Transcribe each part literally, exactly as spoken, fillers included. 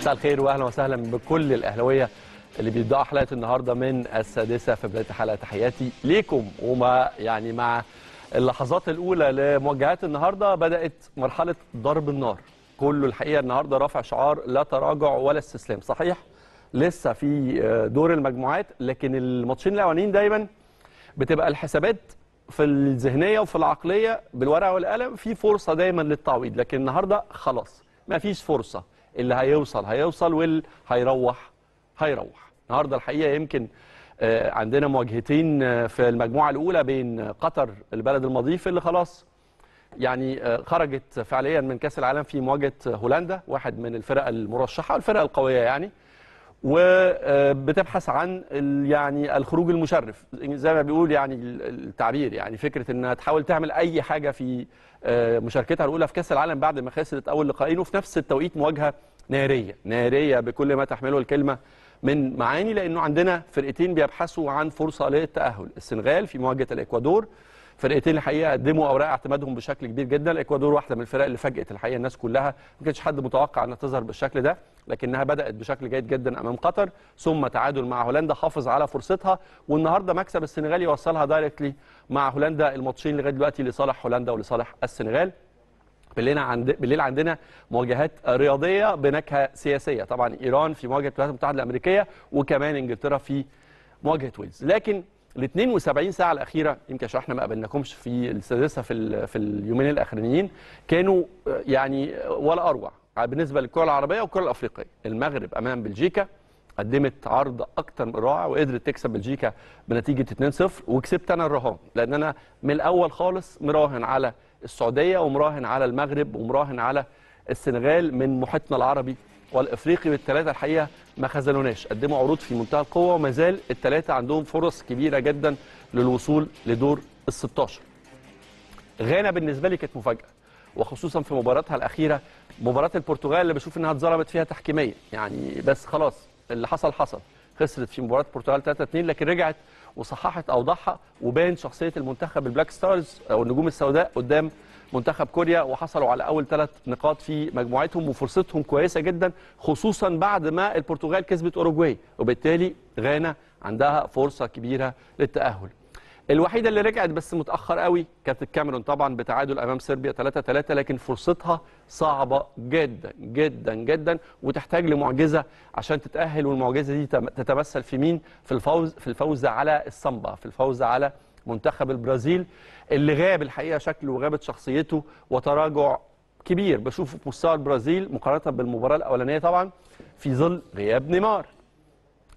مساء الخير واهلا وسهلا بكل الاهلاويه اللي بيبداوا حلقه النهارده من السادسه في بدايه الحلقه. تحياتي ليكم. وما يعني مع اللحظات الاولى لمواجهات النهارده بدات مرحله ضرب النار. كله الحقيقه النهارده رافع شعار لا تراجع ولا استسلام. صحيح لسه في دور المجموعات، لكن الماتشين الاولانيين دايما بتبقى الحسابات في الذهنيه وفي العقليه بالورقه والقلم، في فرصه دايما للتعويض، لكن النهارده خلاص ما فيش فرصه. اللي هيوصل هيوصل واللي هيروح هيروح. النهارده الحقيقه يمكن عندنا مواجهتين في المجموعه الاولى بين قطر البلد المضيف اللي خلاص يعني خرجت فعليا من كاس العالم في مواجهه هولندا، واحد من الفرق المرشحه والفرق القويه يعني، وبتبحث عن يعني الخروج المشرف زي ما بيقول يعني التعبير، يعني فكره انها تحاول تعمل اي حاجه في مشاركتها الاولى في كاس العالم بعد ما خسرت اول لقاءين، وفي نفس التوقيت مواجهه ناريه ناريه بكل ما تحمله الكلمه من معاني، لانه عندنا فرقتين بيبحثوا عن فرصه للتاهل. السنغال في مواجهه الاكوادور، فرقتين الحقيقه قدموا اوراق اعتمادهم بشكل كبير جدا. الاكوادور واحده من الفرق اللي فاجئت الحقيقه الناس كلها، ما كانش حد متوقع انها تظهر بالشكل ده، لكنها بدات بشكل جيد جدا امام قطر، ثم تعادل مع هولندا حافظ على فرصتها، والنهارده مكسب السنغال يوصلها دايركتلي مع هولندا. الماتشين لغايه دلوقتي لصالح هولندا ولصالح السنغال. بالليل عندنا مواجهات رياضيه بنكهه سياسيه، طبعا ايران في مواجهه الولايات المتحده الامريكيه، وكمان انجلترا في مواجهه ويلز. لكن ال اثنين وسبعين ساعه الاخيره يمكن عشان احنا ما قابلناكمش في السادسه في في اليومين الاخرانيين كانوا يعني ولا اروع بالنسبه للكره العربيه والكره الافريقيه. المغرب امام بلجيكا قدمت عرض اكتر من رائع وقدرت تكسب بلجيكا بنتيجه اتنين صفر، وكسبت انا الرهان لان انا من الاول خالص مراهن على السعوديه ومراهن على المغرب ومراهن على السنغال من محيطنا العربي والافريقي، والثلاثه الحقيقه ما خذلوناش، قدموا عروض في منتهى القوه، وما زال الثلاثه عندهم فرص كبيره جدا للوصول لدور ال ستاشر. غانا بالنسبه لي كانت مفاجاه، وخصوصا في مباراتها الاخيره مباراه البرتغال اللي بشوف انها اتظلمت فيها تحكيميا يعني، بس خلاص اللي حصل حصل. خسرت في مباراه البرتغال تلاتة اتنين، لكن رجعت وصححت اوضاعها، وبان شخصيه المنتخب البلاك ستارز او النجوم السوداء قدام منتخب كوريا، وحصلوا على اول ثلاث نقاط في مجموعتهم، وفرصتهم كويسه جدا خصوصا بعد ما البرتغال كسبت اوروجواي، وبالتالي غانا عندها فرصه كبيره للتاهل. الوحيده اللي رجعت بس متاخر قوي كانت الكاميرون طبعا بتعادل امام صربيا تلاتة تلاتة، لكن فرصتها صعبه جدا جدا جدا وتحتاج لمعجزه عشان تتاهل، والمعجزه دي تتمثل في مين؟ في الفوز في الفوز على السامبا، في الفوز على منتخب البرازيل اللي غاب الحقيقه شكله وغابت شخصيته، وتراجع كبير بشوفه في مستوى البرازيل مقارنه بالمباراه الاولانيه، طبعا في ظل غياب نيمار.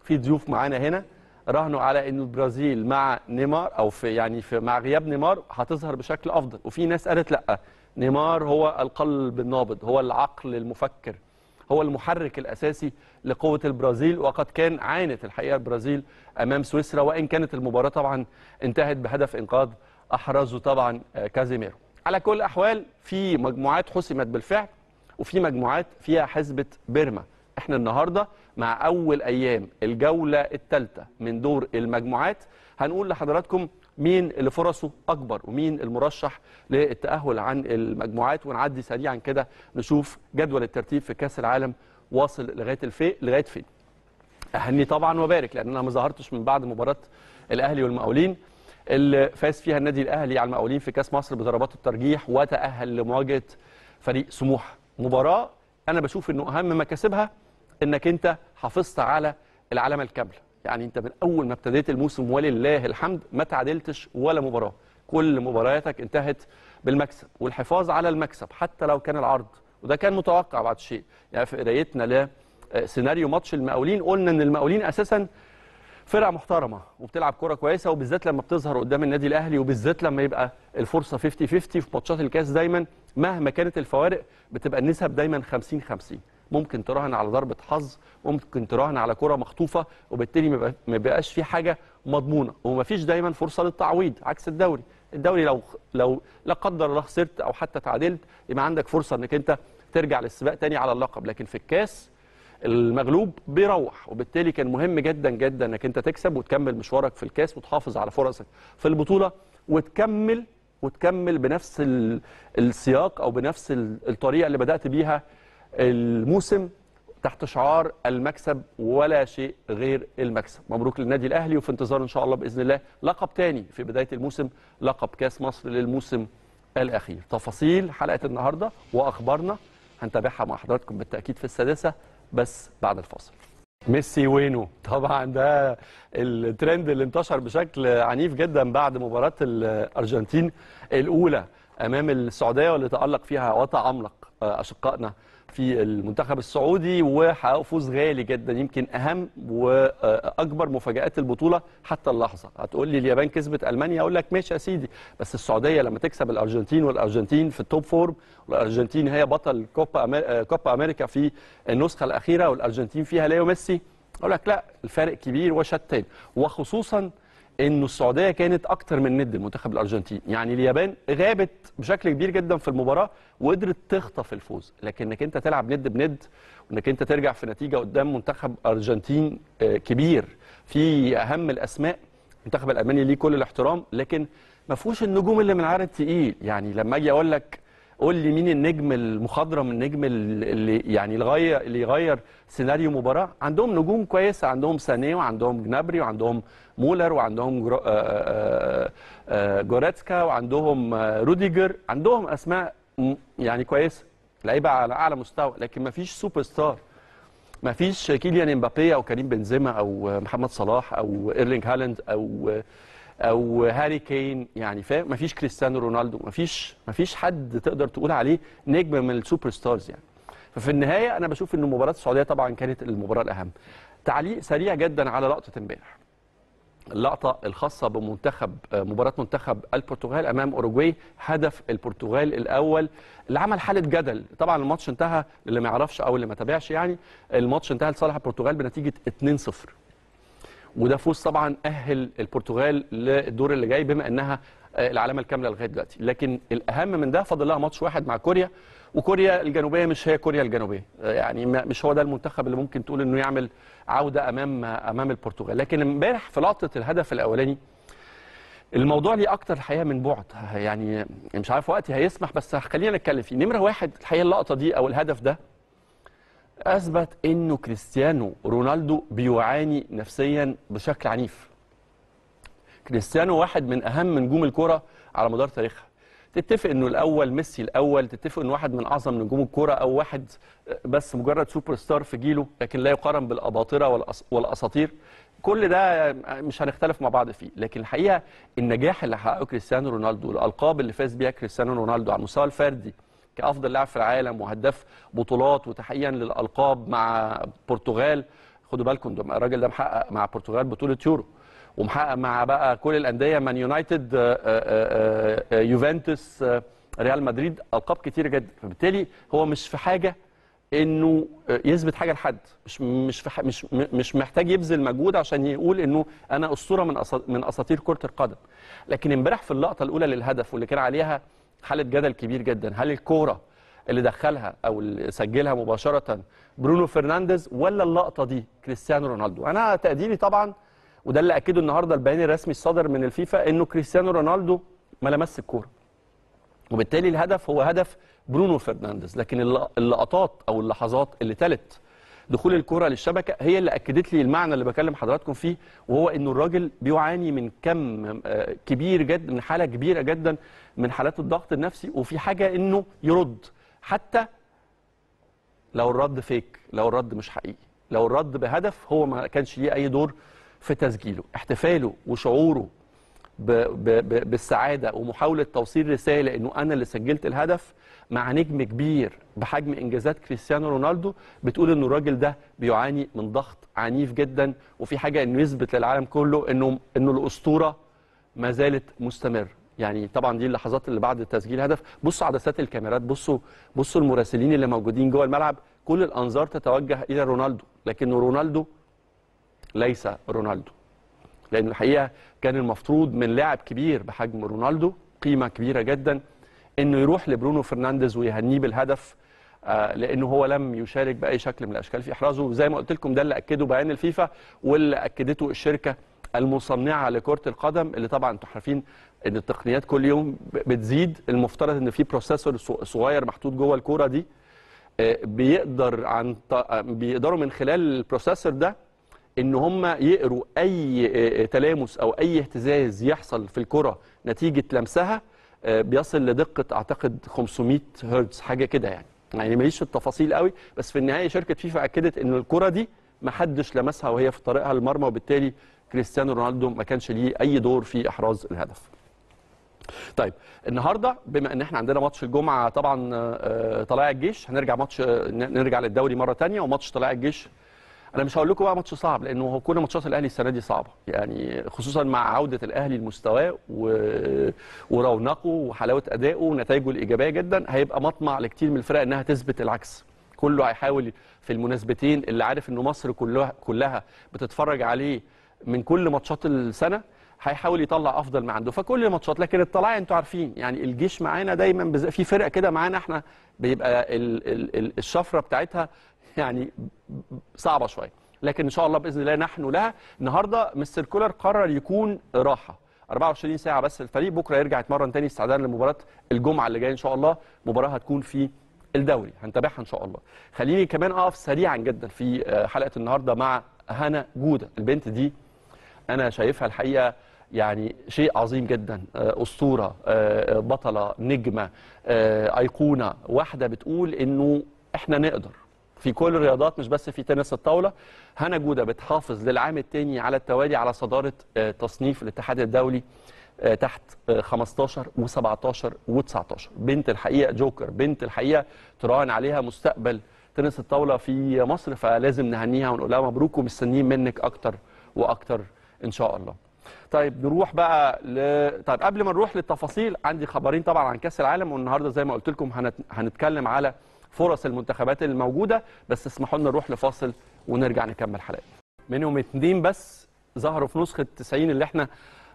في ضيوف معانا هنا راهنوا على ان البرازيل مع نيمار او في يعني في مع غياب نيمار هتظهر بشكل افضل، وفي ناس قالت لا، نيمار هو القلب النابض، هو العقل المفكر، هو المحرك الاساسي لقوه البرازيل، وقد كان عانت الحقيقه البرازيل امام سويسرا، وان كانت المباراه طبعا انتهت بهدف انقاذ احرزه طبعا كازيميرو. على كل الاحوال في مجموعات حسمت بالفعل، وفي مجموعات فيها حسبه بيرما. احنا النهارده مع اول ايام الجوله الثالثه من دور المجموعات هنقول لحضراتكم مين اللي فرصه اكبر ومين المرشح للتاهل عن المجموعات، ونعدي سريعا كده نشوف جدول الترتيب في كاس العالم واصل لغايه الفي لغايه فين. اهني طبعا وبارك لان انا ما ظهرتش من بعد مباراه الاهلي والمقاولين اللي فاز فيها النادي الاهلي على المقاولين في كاس مصر بضربات الترجيح وتاهل لمواجهه فريق سموحه. مباراه انا بشوف انه اهم مكاسبها انك انت حافظت على العلامه الكامله، يعني انت من اول ما ابتديت الموسم ولله الحمد ما تعادلتش ولا مباراه، كل مبارياتك انتهت بالمكسب، والحفاظ على المكسب حتى لو كان العرض، وده كان متوقع بعض الشيء، يعني في قرايتنا لسيناريو ماتش المقاولين قلنا ان المقاولين اساسا فرقه محترمه وبتلعب كوره كويسه، وبالذات لما بتظهر قدام النادي الاهلي، وبالذات لما يبقى الفرصه خمسين خمسين في ماتشات الكاس، دايما مهما كانت الفوارق بتبقى النسب دايما خمسين خمسين، ممكن تراهن على ضربه حظ، ممكن تراهن على كره مخطوفه، وبالتالي ما بقاش في حاجه مضمونه، ومفيش دايما فرصه للتعويض عكس الدوري. الدوري لو لو لا قدر الله خسرت او حتى تعادلت يبقى عندك فرصه انك انت ترجع للسباق تاني على اللقب، لكن في الكاس المغلوب بيروح، وبالتالي كان مهم جدا جدا انك انت تكسب وتكمل مشوارك في الكاس وتحافظ على فرصك في البطوله وتكمل وتكمل بنفس السياق او بنفس الطريقه اللي بدات بيها الموسم تحت شعار المكسب ولا شيء غير المكسب. مبروك للنادي الأهلي، وفي انتظار إن شاء الله بإذن الله لقب تاني في بداية الموسم، لقب كاس مصر للموسم الأخير. تفاصيل حلقة النهاردة وأخبارنا هنتابعها مع حضراتكم بالتأكيد في السادسة، بس بعد الفاصل. ميسي وينه؟ طبعا ده الترند اللي انتشر بشكل عنيف جدا بعد مباراة الأرجنتين الأولى أمام السعودية، واللي تألق فيها وتأملق أشقائنا في المنتخب السعودي وحققوا فوز غالي جدا، يمكن أهم وأكبر مفاجآت البطولة حتى اللحظة. هتقول لي اليابان كسبت ألمانيا، أقول لك ماشي يا سيدي، بس السعودية لما تكسب الأرجنتين، والأرجنتين في التوب فورم، والأرجنتين هي بطل كوبا كوبا أمريكا في النسخة الأخيرة، والأرجنتين فيها ليو ميسي، أقول لك لا، الفارق كبير وشتان. وخصوصا إنه السعودية كانت أكتر من ند المنتخب الأرجنتين، يعني اليابان غابت بشكل كبير جدا في المباراة وقدرت تخطف الفوز، لكنك أنت تلعب ند بند وإنك أنت ترجع في نتيجة قدام منتخب أرجنتين كبير في أهم الأسماء. المنتخب الألماني ليه كل الاحترام، لكن ما فيهوش النجوم اللي من العارض تقيل. يعني لما أجي أقول لك قول لي مين النجم المخضرم، النجم اللي يعني الغير اللي يغير سيناريو مباراه، عندهم نجوم كويسه، عندهم سانيه وعندهم جنابري وعندهم مولر وعندهم جرو... آآ آآ جوريتسكا وعندهم روديجر، عندهم اسماء يعني كويسه، لعيبه على اعلى مستوى، لكن ما فيش سوبر ستار، ما فيش كيليان امبابي او كريم بنزيما او محمد صلاح او ايرلينج هالاند او او هاري كين، يعني فاهم، مفيش كريستيانو رونالدو، مفيش مفيش حد تقدر تقول عليه نجم من السوبر ستارز يعني. ففي النهايه انا بشوف ان مباراه السعوديه طبعا كانت المباراه الاهم. تعليق سريع جدا على لقطه امبارح، اللقطه الخاصه بمنتخب مباراه منتخب البرتغال امام اوروجواي، هدف البرتغال الاول اللي عمل حاله جدل. طبعا الماتش انتهى، اللي ما يعرفش او اللي ما تابعش يعني، الماتش انتهى لصالح البرتغال بنتيجه اتنين صفر، وده فوز طبعا أهل البرتغال للدور اللي جاي بما أنها العلامة الكاملة لغاية دلوقتي. لكن الأهم من ده فاضل لها ماتش واحد مع كوريا، وكوريا الجنوبية مش هي كوريا الجنوبية، يعني مش هو ده المنتخب اللي ممكن تقول إنه يعمل عودة أمام أمام البرتغال. لكن امبارح في لقطة الهدف الأولاني الموضوع ليه أكتر الحقيقة من بعد، يعني مش عارف وقتي هيسمح بس خلينا نتكلم فيه. نمرة واحد الحقيقة اللقطة دي أو الهدف ده أثبت إنه كريستيانو رونالدو بيعاني نفسيا بشكل عنيف. كريستيانو واحد من أهم نجوم الكرة على مدار تاريخها، تتفق إنه الأول ميسي الأول، تتفق إنه واحد من أعظم نجوم الكرة أو واحد بس مجرد سوبر ستار في جيله، لكن لا يقارن بالأباطرة والأساطير، كل ده مش هنختلف مع بعض فيه. لكن الحقيقة النجاح اللي حققه كريستيانو رونالدو، الألقاب اللي فاز بيها كريستيانو رونالدو على المستوى الفردي كأفضل لاعب في العالم وهداف بطولات وتحقيقا للألقاب مع البرتغال، خدوا بالكم ده الراجل ده محقق مع البرتغال بطولة يورو، ومحقق مع بقى كل الأندية، مان يونايتد، يوفنتوس، ريال مدريد، ألقاب كتير جدا. فبالتالي هو مش في حاجة إنه يثبت حاجة لحد، مش مش مش مش محتاج يبذل مجهود عشان يقول إنه أنا أسطورة من من أساطير كرة القدم. لكن امبارح في اللقطة الأولى للهدف واللي كان عليها حالة جدل كبير جدا، هل الكورة اللي دخلها أو اللي سجلها مباشرة برونو فرنانديز ولا اللقطة دي كريستيانو رونالدو؟ أنا تقديري طبعا، وده اللي أكده النهاردة البيان الرسمي الصادر من الفيفا، إنه كريستيانو رونالدو ما لمس الكورة، وبالتالي الهدف هو هدف برونو فرنانديز. لكن اللقطات أو اللحظات اللي تلت دخول الكرة للشبكة هي اللي أكدت لي المعنى اللي بكلم حضراتكم فيه، وهو إنه الراجل بيعاني من كم كبير جدا، من حالة كبيرة جدا من حالات الضغط النفسي، وفي حاجة إنه يرد، حتى لو الرد فيك، لو الرد مش حقيقي، لو الرد بهدف هو ما كانش ليه أي دور في تسجيله. احتفاله وشعوره ب ب ب بالسعادة ومحاولة توصيل رسالة إنه أنا اللي سجلت الهدف مع نجم كبير بحجم إنجازات كريستيانو رونالدو، بتقول إنه الراجل ده بيعاني من ضغط عنيف جدا، وفي حاجة إنه يثبت للعالم كله إنه إنه الأسطورة ما زالت مستمر. يعني طبعا دي اللحظات اللي بعد تسجيل هدف، بصوا عدسات الكاميرات، بصوا بصوا المراسلين اللي موجودين جوه الملعب، كل الأنظار تتوجه إلى رونالدو، لكنه رونالدو ليس رونالدو، لأن الحقيقة كان المفروض من لاعب كبير بحجم رونالدو، قيمة كبيرة جدا، إنه يروح لبرونو فرنانديز ويهنيه بالهدف، لأنه هو لم يشارك بأي شكل من الأشكال في إحرازه. زي ما قلت لكم ده اللي أكده بيان الفيفا، واللي أكدته الشركة المصنعة لكرة القدم، اللي طبعا أنتم عارفين إن التقنيات كل يوم بتزيد، المفترض إن في بروسيسور صغير محطوط جوه الكورة دي بيقدر عن بيقدروا من خلال البروسيسور ده ان هم يقروا اي تلامس او اي اهتزاز يحصل في الكره نتيجه لمسها، بيصل لدقه اعتقد خمسمائة هرتز حاجه كده يعني. يعني ماليش في التفاصيل قوي، بس في النهايه شركه فيفا اكدت ان الكره دي ما حدش لمسها وهي في طريقها للمرمى، وبالتالي كريستيانو رونالدو ما كانش ليه اي دور في احراز الهدف. طيب النهارده بما ان احنا عندنا ماتش الجمعه طبعا طلائع الجيش، هنرجع ماتش نرجع للدوري مره ثانيه، وماتش طلائع الجيش انا مش هقول لكم بقى ماتش صعب، لانه كل ماتشات الاهلي السنه دي صعبه يعني، خصوصا مع عوده الاهلي لمستواه و... ورونقه وحلاوه ادائه ونتائجه الايجابيه جدا، هيبقى مطمع لكتير من الفرق انها تثبت العكس. كله هيحاول في المناسبتين اللي عارف انه مصر كلها كلها بتتفرج عليه من كل ماتشات السنه، هيحاول يطلع افضل ما عنده فكل الماتشات. لكن الطلائع انتوا عارفين يعني الجيش معانا دايما بز... في فرقه كده معانا احنا بيبقى ال... ال... الشفره بتاعتها يعني صعبه شويه، لكن ان شاء الله باذن الله نحن لها. النهارده مستر كولر قرر يكون راحه أربعة وعشرين ساعه بس الفريق، بكره يرجع يتمرن تاني استعدادا لمباراه الجمعه اللي جايه ان شاء الله، مباراه هتكون في الدوري هنتابعها ان شاء الله. خليني كمان اقف سريعا جدا في حلقه النهارده مع هنا جوده، البنت دي انا شايفها الحقيقه يعني شيء عظيم جدا، اسطوره، بطله، نجمه، ايقونه، واحده بتقول انه احنا نقدر في كل الرياضات مش بس في تنس الطاوله. هنا جوده بتحافظ للعام الثاني على التوالي على صداره تصنيف الاتحاد الدولي تحت خمستاشر و17 و19. بنت الحقيقه جوكر، بنت الحقيقه تراهن عليها مستقبل تنس الطاوله في مصر، فلازم نهنيها ونقول لها مبروك ومستنيين منك اكتر واكتر ان شاء الله. طيب نروح بقى ل... طيب قبل ما نروح للتفاصيل عندي خبرين طبعا عن كاس العالم، والنهارده زي ما قلت لكم هنت... هنتكلم على فرص المنتخبات الموجودة، بس اسمحوا لنا نروح لفاصل ونرجع نكمل حلقة. منهم اتنين بس ظهروا في نسخة تسعين اللي احنا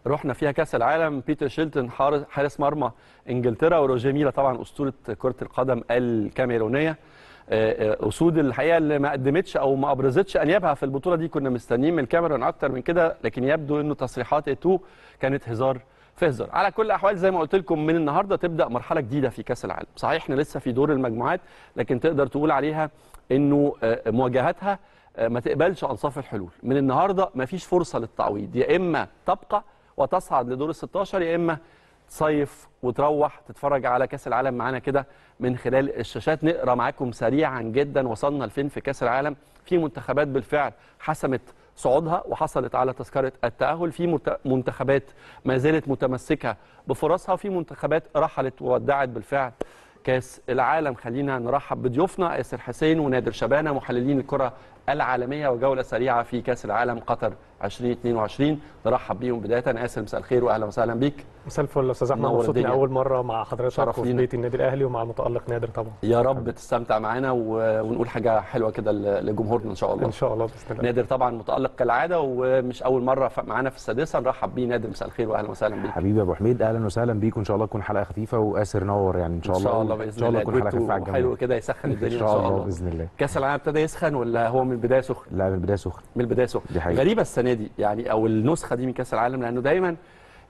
رحنا فيها كأس العالم، بيتر شيلتون حارس مرمى انجلترا، وروجيه ميلا طبعا أسطورة كرة القدم الكاميرونية، أسود الحقيقة اللي ما قدمتش أو ما أبرزتش أنيابها في البطولة دي، كنا مستنيين من الكاميرون أكتر من كده، لكن يبدو أنه تصريحات إيتو كانت هزار فهزر. على كل الاحوال زي ما قلت لكم من النهارده تبدا مرحله جديده في كاس العالم، صحيح احنا لسه في دور المجموعات لكن تقدر تقول عليها انه مواجهتها ما تقبلش انصاف الحلول. من النهارده ما فيش فرصه للتعويض، يا اما تبقى وتصعد لدور الستاشر، يا اما تصيف وتروح تتفرج على كاس العالم معانا كده من خلال الشاشات. نقرا معاكم سريعا جدا وصلنا لفين في كاس العالم، في منتخبات بالفعل حسمت صعودها وحصلت على تذكرة التأهل، في منتخبات ما زالت متمسكة بفرصها، وفي منتخبات رحلت وودعت بالفعل كأس العالم. خلينا نرحب بضيوفنا ياسر حسين ونادر شبانة محللين الكرة العالمية وجولة سريعة في كأس العالم قطر ألفين واثنين وعشرين، نرحب بيهم بداية. ياسر مساء الخير واهلا وسهلا بيك. مساء الفل يا استاذ احمد، مبسوطني اول مرة مع حضرتك في بيت النادي الاهلي ومع المتألق نادر طبعا. يا رب تستمتع معانا ونقول حاجة حلوة كده لجمهورنا ان شاء الله. ان شاء الله باذن الله. نادر طبعا متألق كالعادة ومش اول مرة معانا في السادسة، نرحب بيه. نادر مساء الخير واهلا وسهلا بيك. حبيبي يا ابو حميد اهلا وسهلا بيك، وان شاء الله تكون حلقة خفيفة واسر نور يعني ان شاء الله. ان شاء الله باذن الله تكون حلقة خفيفة على الجميع. حلو كده يسخن الدنيا ان شاء الله باذن الله. كأس العالم ابتدى يسخن ولا هو من البداية سخن؟ لا من البداية سخن. من البداية سخن. غريبة السنة دي يعني او النسخه دي من كاس العالم، لانه دايما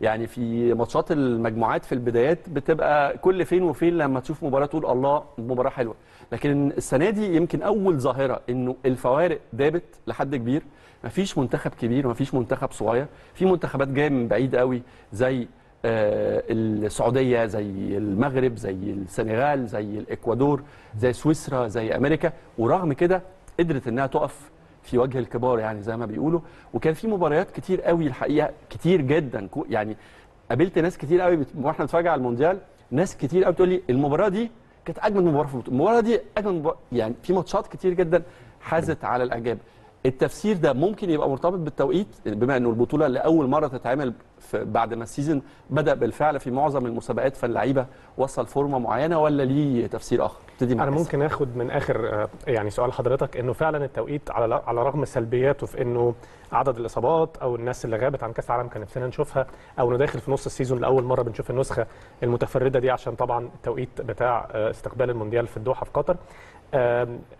يعني في ماتشات المجموعات في البدايات بتبقى كل فين وفين لما تشوف مباراه تقول الله مباراه حلوه، لكن السنه دي يمكن اول ظاهره انه الفوارق دابت لحد كبير، مفيش منتخب كبير ومفيش منتخب صغير، في منتخبات جايه من بعيد قوي زي آه السعوديه، زي المغرب، زي السنغال، زي الاكوادور، زي سويسرا، زي امريكا، ورغم كده قدرت انها تقف في وجه الكبار يعني زي ما بيقولوا. وكان في مباريات كتير قوي الحقيقه، كتير جدا يعني، قابلت ناس كتير قوي واحنا بنتفرج على المونديال، ناس كتير قوي بتقول لي المباراه دي كانت اجمل مباراه في البطوله، المباراه دي اجمل مباراه، يعني في ماتشات كتير جدا حازت على الاعجاب. التفسير ده ممكن يبقى مرتبط بالتوقيت، بما انه البطوله لاول مره تتعمل بعد ما السيزون بدا بالفعل في معظم المسابقات، فاللعيبه وصل فورمه معينه، ولا ليه تفسير اخر؟ ابتدي معاك. انا ممكن اخد من اخر يعني سؤال حضرتك، انه فعلا التوقيت على على رغم سلبياته في انه عدد الاصابات او الناس اللي غابت عن كاس العالم كان نفسنا نشوفها، او انه داخل في نص السيزون لاول مره بنشوف النسخه المتفرده دي عشان طبعا التوقيت بتاع استقبال المونديال في الدوحه في قطر.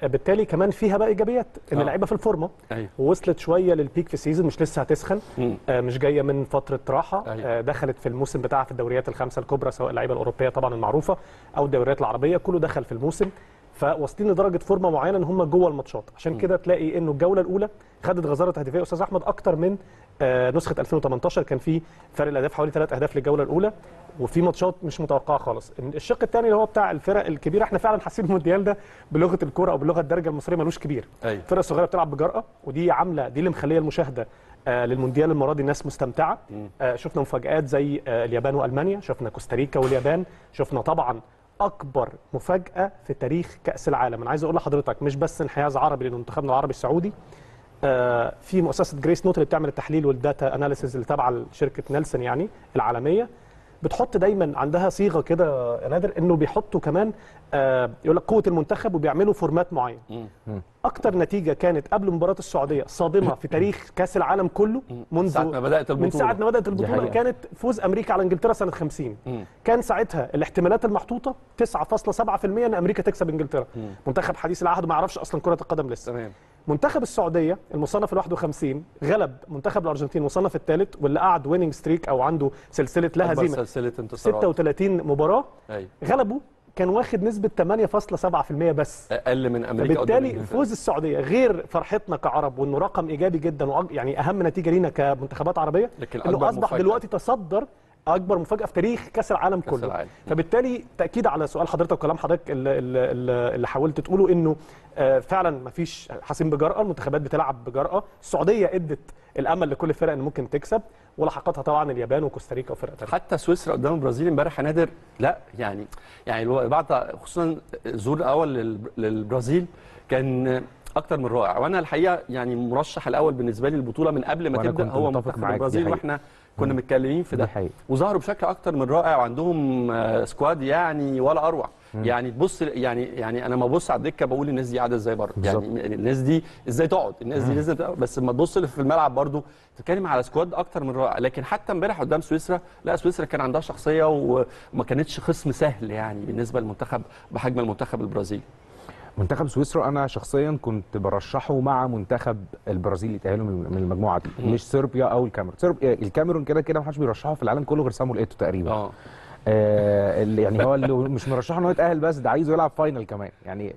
بالتالي كمان فيها بقى ايجابيات ان اللعيبه في الفورمه، أيوه. وصلت شويه للبيك في السيزون، مش لسه هتسخن، آه مش جايه من فتره راحه، أيوه. آه دخلت في الموسم بتاعها في الدوريات الخمسه الكبرى، سواء اللعيبه الاوروبيه طبعا المعروفه او الدوريات العربيه، كله دخل في الموسم، فواصلين لدرجه فورمه معينه ان هم جوه الماتشات، عشان كده تلاقي انه الجوله الاولى خدت غزاره تهديفيه استاذ احمد اكتر من آه نسخه ألفين وتمنتاشر، كان في فرق الاهداف حوالي ثلاث اهداف للجوله الاولى، وفي ماتشات مش متوقعه خالص. الشق الثاني اللي هو بتاع الفرق الكبيره، احنا فعلا حاسين المونديال ده بلغه الكوره او بلغه الدرجه المصريه ملوش كبير. أيوة. الفرق الصغيره بتلعب بجرأه، ودي عامله دي اللي مخليه المشاهده آه للمونديال المره دي الناس مستمتعه. آه شفنا مفاجات زي آه اليابان والمانيا، شفنا كوستاريكا واليابان، شفنا طبعا اكبر مفاجاه في تاريخ كاس العالم. انا عايز اقول لحضرتك مش بس انحياز عربي لمنتخبنا العربي السعودي، آه في مؤسسه جريس نوت اللي بتعمل التحليل والداتا اناليسيز اللي تابعه لشركه نيلسون يعني العالميه، بتحط دايما عندها صيغه كده يا نادر انه بيحطوا كمان آه يقول لك قوه المنتخب، وبيعملوا فورمات معين. اكتر نتيجه كانت قبل مباراه السعوديه صادمه في تاريخ كاس العالم كله منذ ساعه ما بدات البطوله، من ساعه ما بدات البطوله كانت فوز امريكا على انجلترا سنه خمسين. مم. كان ساعتها الاحتمالات المحطوطه تسعة فاصلة سبعة بالمية ان امريكا تكسب انجلترا. مم. منتخب حديث العهد ما يعرفش اصلا كره القدم لسه. مم. منتخب السعوديه المصنف ال واحد وخمسين غلب منتخب الارجنتين المصنف الثالث، واللي قعد ويننج ستريك او عنده سلسله لا هزيمه ستة وتلاتين مباراه. أي. غلبه كان واخد نسبه تمانية فاصلة سبعة بالمية بس، اقل من امريكا. فبالتالي فوز السعوديه غير فرحتنا كعرب وانه رقم ايجابي جدا ويعني اهم نتيجه لينا كمنتخبات عربيه، انه اصبح مفاجأة. دلوقتي تصدر اكبر مفاجاه في تاريخ كاس العالم كله العالم. فبالتالي تاكيد على سؤال حضرتك وكلام حضرتك اللي حاولت تقوله، انه فعلا مفيش حاسين بجرأه، المنتخبات بتلعب بجرأه، السعوديه ادت الامل لكل الفرق ان ممكن تكسب، ولحقتها طبعا اليابان وكوستاريكا وفرق ثانيه. حتى سويسرا قدام البرازيل امبارح يا نادر، لا يعني يعني بعد خصوصا الزور الاول للبرازيل كان اكتر من رائع، وانا الحقيقه يعني المرشح الاول بالنسبه لي البطوله من قبل ما تبدا هو منتخب البرازيل، واحنا كنا متكلمين في ده، وظهروا بشكل اكتر من رائع، وعندهم سكواد يعني ولا اروع. مم. يعني تبص يعني يعني انا ما ابص على الدكه بقول الناس دي قاعده ازاي بره، يعني الناس دي ازاي تقعد، الناس دي لازم، بس لما تبص في الملعب برضو تتكلم على سكواد اكتر من رائع. لكن حتى امبارح قدام سويسرا، لا سويسرا كان عندها شخصيه وما كانتش خصم سهل يعني بالنسبه للمنتخب بحجم المنتخب البرازيلي. منتخب سويسرا انا شخصيا كنت برشحه مع منتخب البرازيل يتاهلوا من المجموعه دي، مش صربيا او الكاميرون. صربيا الكاميرون كده كده ما حدش بيرشحه في العالم كله غير سامويل ايتو تقريبا. اه اللي يعني هو اللي مش مرشحه ان هو يتاهل، بس ده عايزه يلعب فاينل كمان يعني.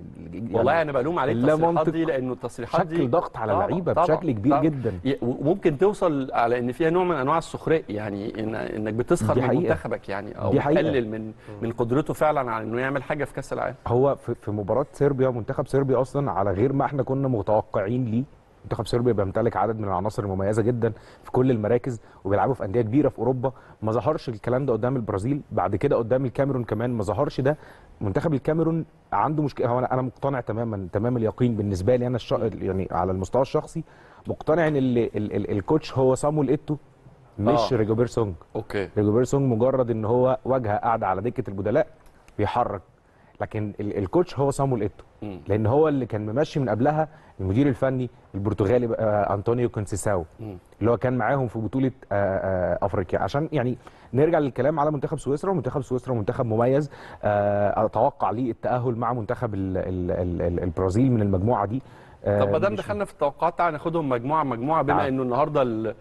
والله يعني انا بلوم عليه التصريحات دي، لانه التصريحات دي شكل ضغط على اللعيبه بشكل كبير طبعًا جدا، وممكن توصل على ان فيها نوع من انواع السخريه، يعني إن انك بتسخر من منتخبك يعني، او بتقلل من من قدرته فعلا على انه يعمل حاجه في كاس العالم. هو في, في مباراه صربيا، منتخب صربيا اصلا على غير ما احنا كنا متوقعين ليه، منتخب صربيا بيمتلك عدد من العناصر المميزه جدا في كل المراكز، وبيلعبوا في انديه كبيره في اوروبا، ما ظهرش الكلام ده قدام البرازيل، بعد كده قدام الكاميرون كمان ما ظهرش ده. منتخب الكاميرون عنده مشكله، هو انا مقتنع تماما تمام اليقين بالنسبه لي انا الش... يعني على المستوى الشخصي مقتنع ان ال... ال... ال... الكوتش هو سامويل ايتو مش آه. ريجوبير سونج. اوكي ريجوبير سونج مجرد ان هو واجهه قاعده على دكه البدلاء بيحرك، لكن الكوتش هو سامويل ايتو، لان هو اللي كان ممشي من قبلها المدير الفني البرتغالي انطونيو كونسيساو اللي هو كان معاهم في بطوله افريقيا. عشان يعني نرجع للكلام على منتخب سويسرا، منتخب سويسرا منتخب مميز، اتوقع ليه التاهل مع منتخب ال ال ال البرازيل من المجموعه دي. طب ما دام دخلنا في التوقعات تعالى ناخدهم مجموعه مجموعه، بما انه النهارده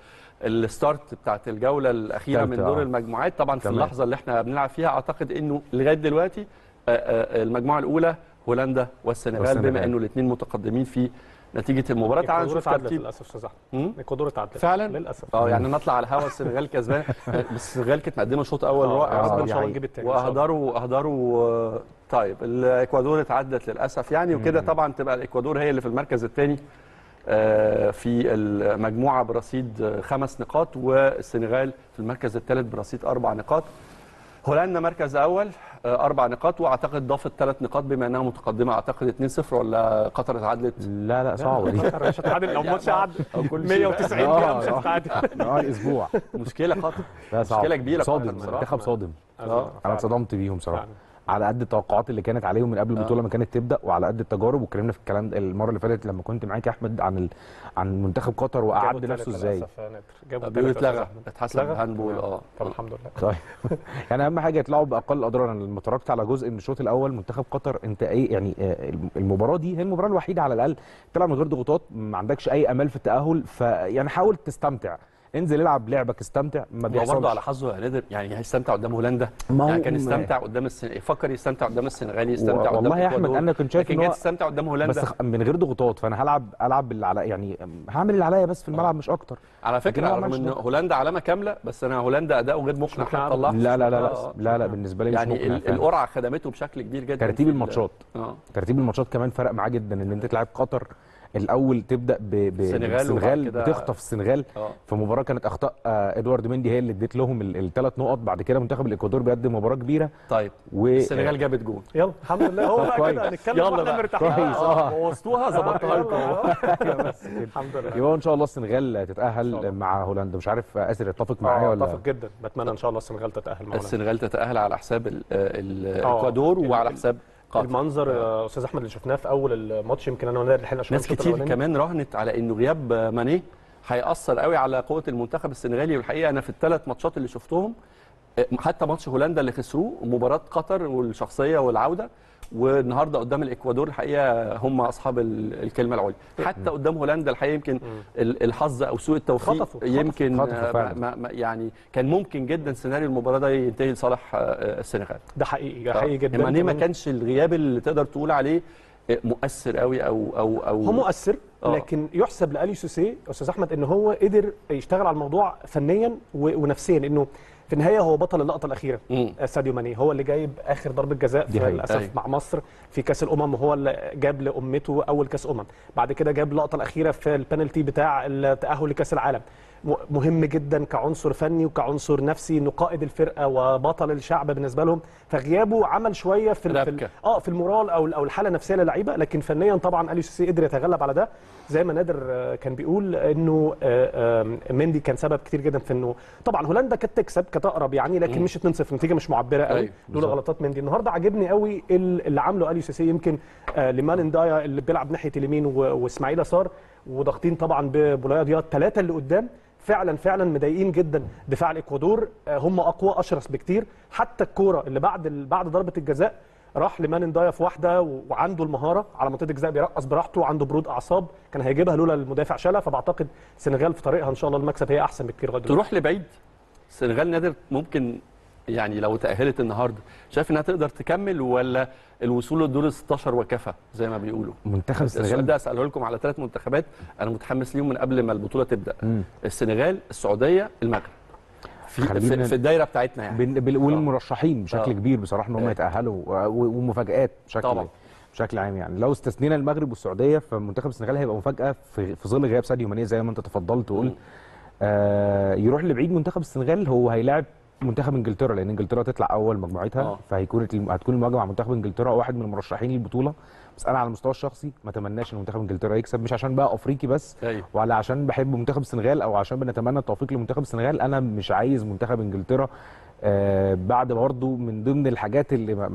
الستارت بتاعت الجوله الاخيره من دور المجموعات طبعا في اللحظه اللي احنا بنلعب فيها، اعتقد انه لغايه دلوقتي المجموعه الاولى هولندا والسنغال، بما انه الاثنين متقدمين في نتيجه المباراه. تعال نشوف ترتيب. للاسف استاذ احمد القدره اتعدلت فعلا للاسف. اه يعني نطلع على الهوا السنغال كسبان، بس السنغال كانت مقدمه شوط اول رائع واهدروا اهدروا طيب الاكوادور اتعدت للاسف يعني، وكده طبعا تبقى الاكوادور هي اللي في المركز الثاني في المجموعه برصيد خمس نقاط، والسنغال في المركز الثالث برصيد اربع نقاط. هولندا مركز اول اربع نقاط، واعتقد ضافت ثلاث نقاط بما انها متقدمه اعتقد اتنين صفر، ولا قطر اتعادلت؟ لا لا صعبه دي، قطر مش هتتعادل، لو الماتش قعد مية وتسعين دقيقه مش هتتعادل نهار اسبوع. مشكله قطر، مشكله كبيره، صادم منتخب صادم. انا اتصدمت بيهم صراحه، على قد التوقعات اللي كانت عليهم من قبل البطوله ما كانت تبدا، وعلى قد التجارب، واتكلمنا في الكلام ده المره اللي فاتت لما كنت معاك يا احمد عن ال... عن منتخب قطر وقعد نفسه ازاي. جابوا اتلغى اتحسب هاندبول اه طب الحمد لله. طيب يعني اهم حاجه يطلعوا باقل اضرار. انا لما اتفرجت على جزء من الشوط الاول منتخب قطر، انت ايه يعني المباراه دي هي المباراه الوحيده على الاقل تلعب من غير ضغوطات، ما عندكش اي امل في التاهل، فيعني حاول تستمتع. انزل العب لعبك، استمتع. ما بيحصلش برضه على حظه يا نادر، يعني هيستمتع قدام هولندا، يعني كان يستمتع قدام السن... فكر يستمتع قدام السنغالي، يستمتع قدام. والله يا احمد انا كنت شايف انه يستمتع قدام هولندا بس من غير ضغوطات، فانا هلعب العب اللي عليا، يعني هعمل اللي عليا بس في الملعب مش اكتر. على فكره على الرغم ان هولندا علامه كامله، بس انا هولندا اداؤه غير مقنع. لا لا لا لا لا لا بالنسبه لي يعني القرعه خدمته بشكل كبير جدا. ترتيب الماتشات ترتيب الماتشات كمان فرق معاه جدا، ان انت تلعب قطر الاول، تبدا بالسنغال، بتخطف السنغال في مباراه كانت اخطاء ادوارد مندي هي اللي ادت لهم الثلاث نقط. بعد كده منتخب الاكوادور بيقدم مباراه كبيره، طيب والسنغال جابت جول، يلا الحمد لله. هو بقى كده هنتكلم واحنا مرتاحين، وصلتوها ظبطتها لكم الحمد لله. يبقى ان شاء الله السنغال تتاهل مع هولندا. مش عارف اسر يتفق معايا ولا؟ اتفق جدا، بتمنى ان شاء الله السنغال تتاهل مع هولندا. السنغال تتاهل على حساب الاكوادور وعلى حساب قاطع. المنظر يا استاذ احمد اللي شفناه في اول الماتش، يمكن انا ونادر لحقنا شفنا ناس كتير كمان راهنت على انه غياب ماني هيأثر قوي على قوه المنتخب السنغالي، والحقيقه انا في الثلاث ماتشات اللي شفتهم، حتى ماتش هولندا اللي خسروه، ومباراه قطر والشخصيه والعوده، والنهارده قدام الاكوادور، الحقيقه هم اصحاب الكلمه العليا. حتى قدام هولندا الحقيقه يمكن الحظ او سوء التوفيق يمكن خطفوا ما ما يعني كان ممكن جدا سيناريو المباراه ده ينتهي لصالح السنغال. ده حقيقي، ده حقيقي جدا. يعني ما كانش الغياب اللي تقدر تقول عليه مؤثر قوي او او او هو مؤثر، لكن يحسب لألي سوسيه استاذ احمد ان هو قدر يشتغل على الموضوع فنيا ونفسيا، انه في النهايه هو بطل اللقطه الاخيره. ساديو ماني هو اللي جايب اخر ضربه جزاء للاسف مع مصر في كاس الامم، وهو اللي جاب لامته اول كاس امم. بعد كده جاب اللقطه الاخيره في البنالتي بتاع التاهل لكاس العالم. مهم جدا كعنصر فني وكعنصر نفسي، انه قائد الفرقه وبطل الشعب بالنسبه لهم، فغيابه عمل شويه في, في اه في المورال او او الحاله النفسيه للعيبه، لكن فنيا طبعا اليو سي قدر يتغلب على ده. زي ما نادر كان بيقول انه مندي كان سبب كتير جدا في انه طبعا هولندا كانت تكسب، كانت اقرب يعني، لكن مش اتنين صفر، النتيجه مش معبره قوي دول غلطات مندي. النهارده عجبني قوي اللي عامله اليو سي، يمكن لمانندايا اللي بيلعب ناحيه اليمين واسماعيل يسار، وضاغطين طبعا ببولايا دياط، الثلاثه اللي قدام فعلا فعلا مضايقين جدا دفاع الاكوادور، هم اقوى اشرس بكتير. حتى الكوره اللي بعد بعد ضربه الجزاء راح لمانندايا في واحده، وعنده المهاره على منطقه الجزاء، بيرقص براحته وعنده برود اعصاب، كان هيجيبها لولا المدافع شالها. فبعتقد السنغال في طريقها ان شاء الله المكسب، هي احسن بكتير. غدا تروح لبعيد السنغال نادر، ممكن يعني لو تاهلت النهارده شايف انها تقدر تكمل، ولا الوصول للدور ستاشر وكفى زي ما بيقولوا؟ منتخب السنغال ده اساله لكم على ثلاث منتخبات انا متحمس ليهم من قبل ما البطوله تبدا، مم. السنغال، السعوديه، المغرب، في, في الدايره بتاعتنا يعني، والمرشحين بشكل كبير بصراحه ان هم يتاهلوا، ومفاجات بشكل طبعا بشكل عام. يعني لو استثنينا المغرب والسعوديه فمنتخب السنغال هيبقى مفاجاه في, في ظل غياب ساديو ماني زي ما انت تفضلت وقلت. آه يروح لبعيد منتخب السنغال، هو هيلاعب منتخب انجلترا، لان انجلترا تطلع اول مجموعتها، أوه. فهيكون هتكون المواجهه مع منتخب انجلترا واحد من المرشحين للبطوله. بس انا على المستوى الشخصي ما اتمناش ان منتخب انجلترا يكسب، مش عشان بقى افريقي بس، أيوه. ولا عشان بحب منتخب السنغال او عشان بنتمنى التوفيق لمنتخب السنغال. انا مش عايز منتخب انجلترا آه بعد برضه من ضمن الحاجات اللي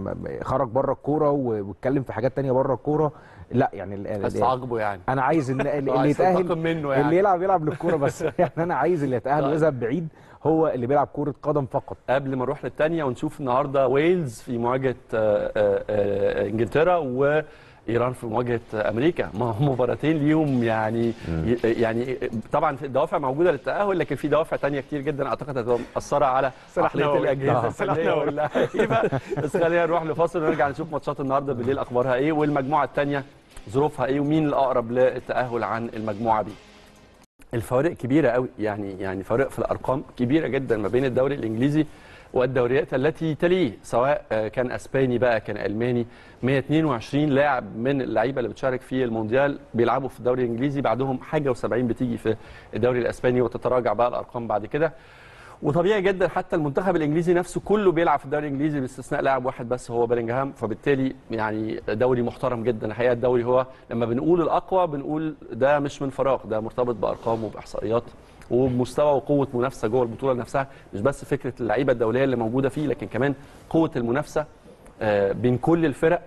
خرج بره الكوره واتكلم في حاجات ثانيه بره الكوره، لا يعني بس عاجبه يعني. انا عايز اللي يتاهل يعني. اللي يلعب يلعب للكوره بس يعني انا عايز اللي يتاهل ويذهب بعيد هو اللي بيلعب كرة قدم فقط. قبل ما نروح للثانية ونشوف النهارده ويلز في مواجهة انجلترا وايران في مواجهة امريكا، ما هم مباراتين ليهم يعني مم. يعني طبعا الدوافع موجودة للتأهل، لكن في دوافع ثانية كتير جدا اعتقد هتبقى مأثرة على عقلية الأجهزة الفنية واللعيبة. بس خلينا نروح لفاصل ونرجع نشوف ماتشات النهارده بالليل اخبارها ايه، والمجموعة الثانية ظروفها ايه، ومين الأقرب للتأهل عن المجموعة دي. الفوارق كبيرة قوي يعني، يعني فوارق في الأرقام كبيرة جدا ما بين الدوري الإنجليزي والدوريات التي تليه، سواء كان أسباني بقى كان ألماني. مية اتنين وعشرين لاعب من اللعيبة اللي بتشارك في المونديال بيلعبوا في الدوري الإنجليزي، بعدهم حاجة وسبعين بتيجي في الدوري الأسباني، وتتراجع بقى الأرقام بعد كده. وطبيعي جدا حتى المنتخب الإنجليزي نفسه كله بيلعب في الدوري الإنجليزي باستثناء لاعب واحد بس هو بيلينجهام، فبالتالي يعني دوري محترم جدا الحقيقة. الدوري هو لما بنقول الأقوى بنقول ده مش من فراغ، ده مرتبط بأرقام وبإحصائيات وبمستوى وقوة منافسة جوه البطولة نفسها، مش بس فكرة اللعيبة الدولية اللي موجودة فيه، لكن كمان قوة المنافسة بين كل الفرق،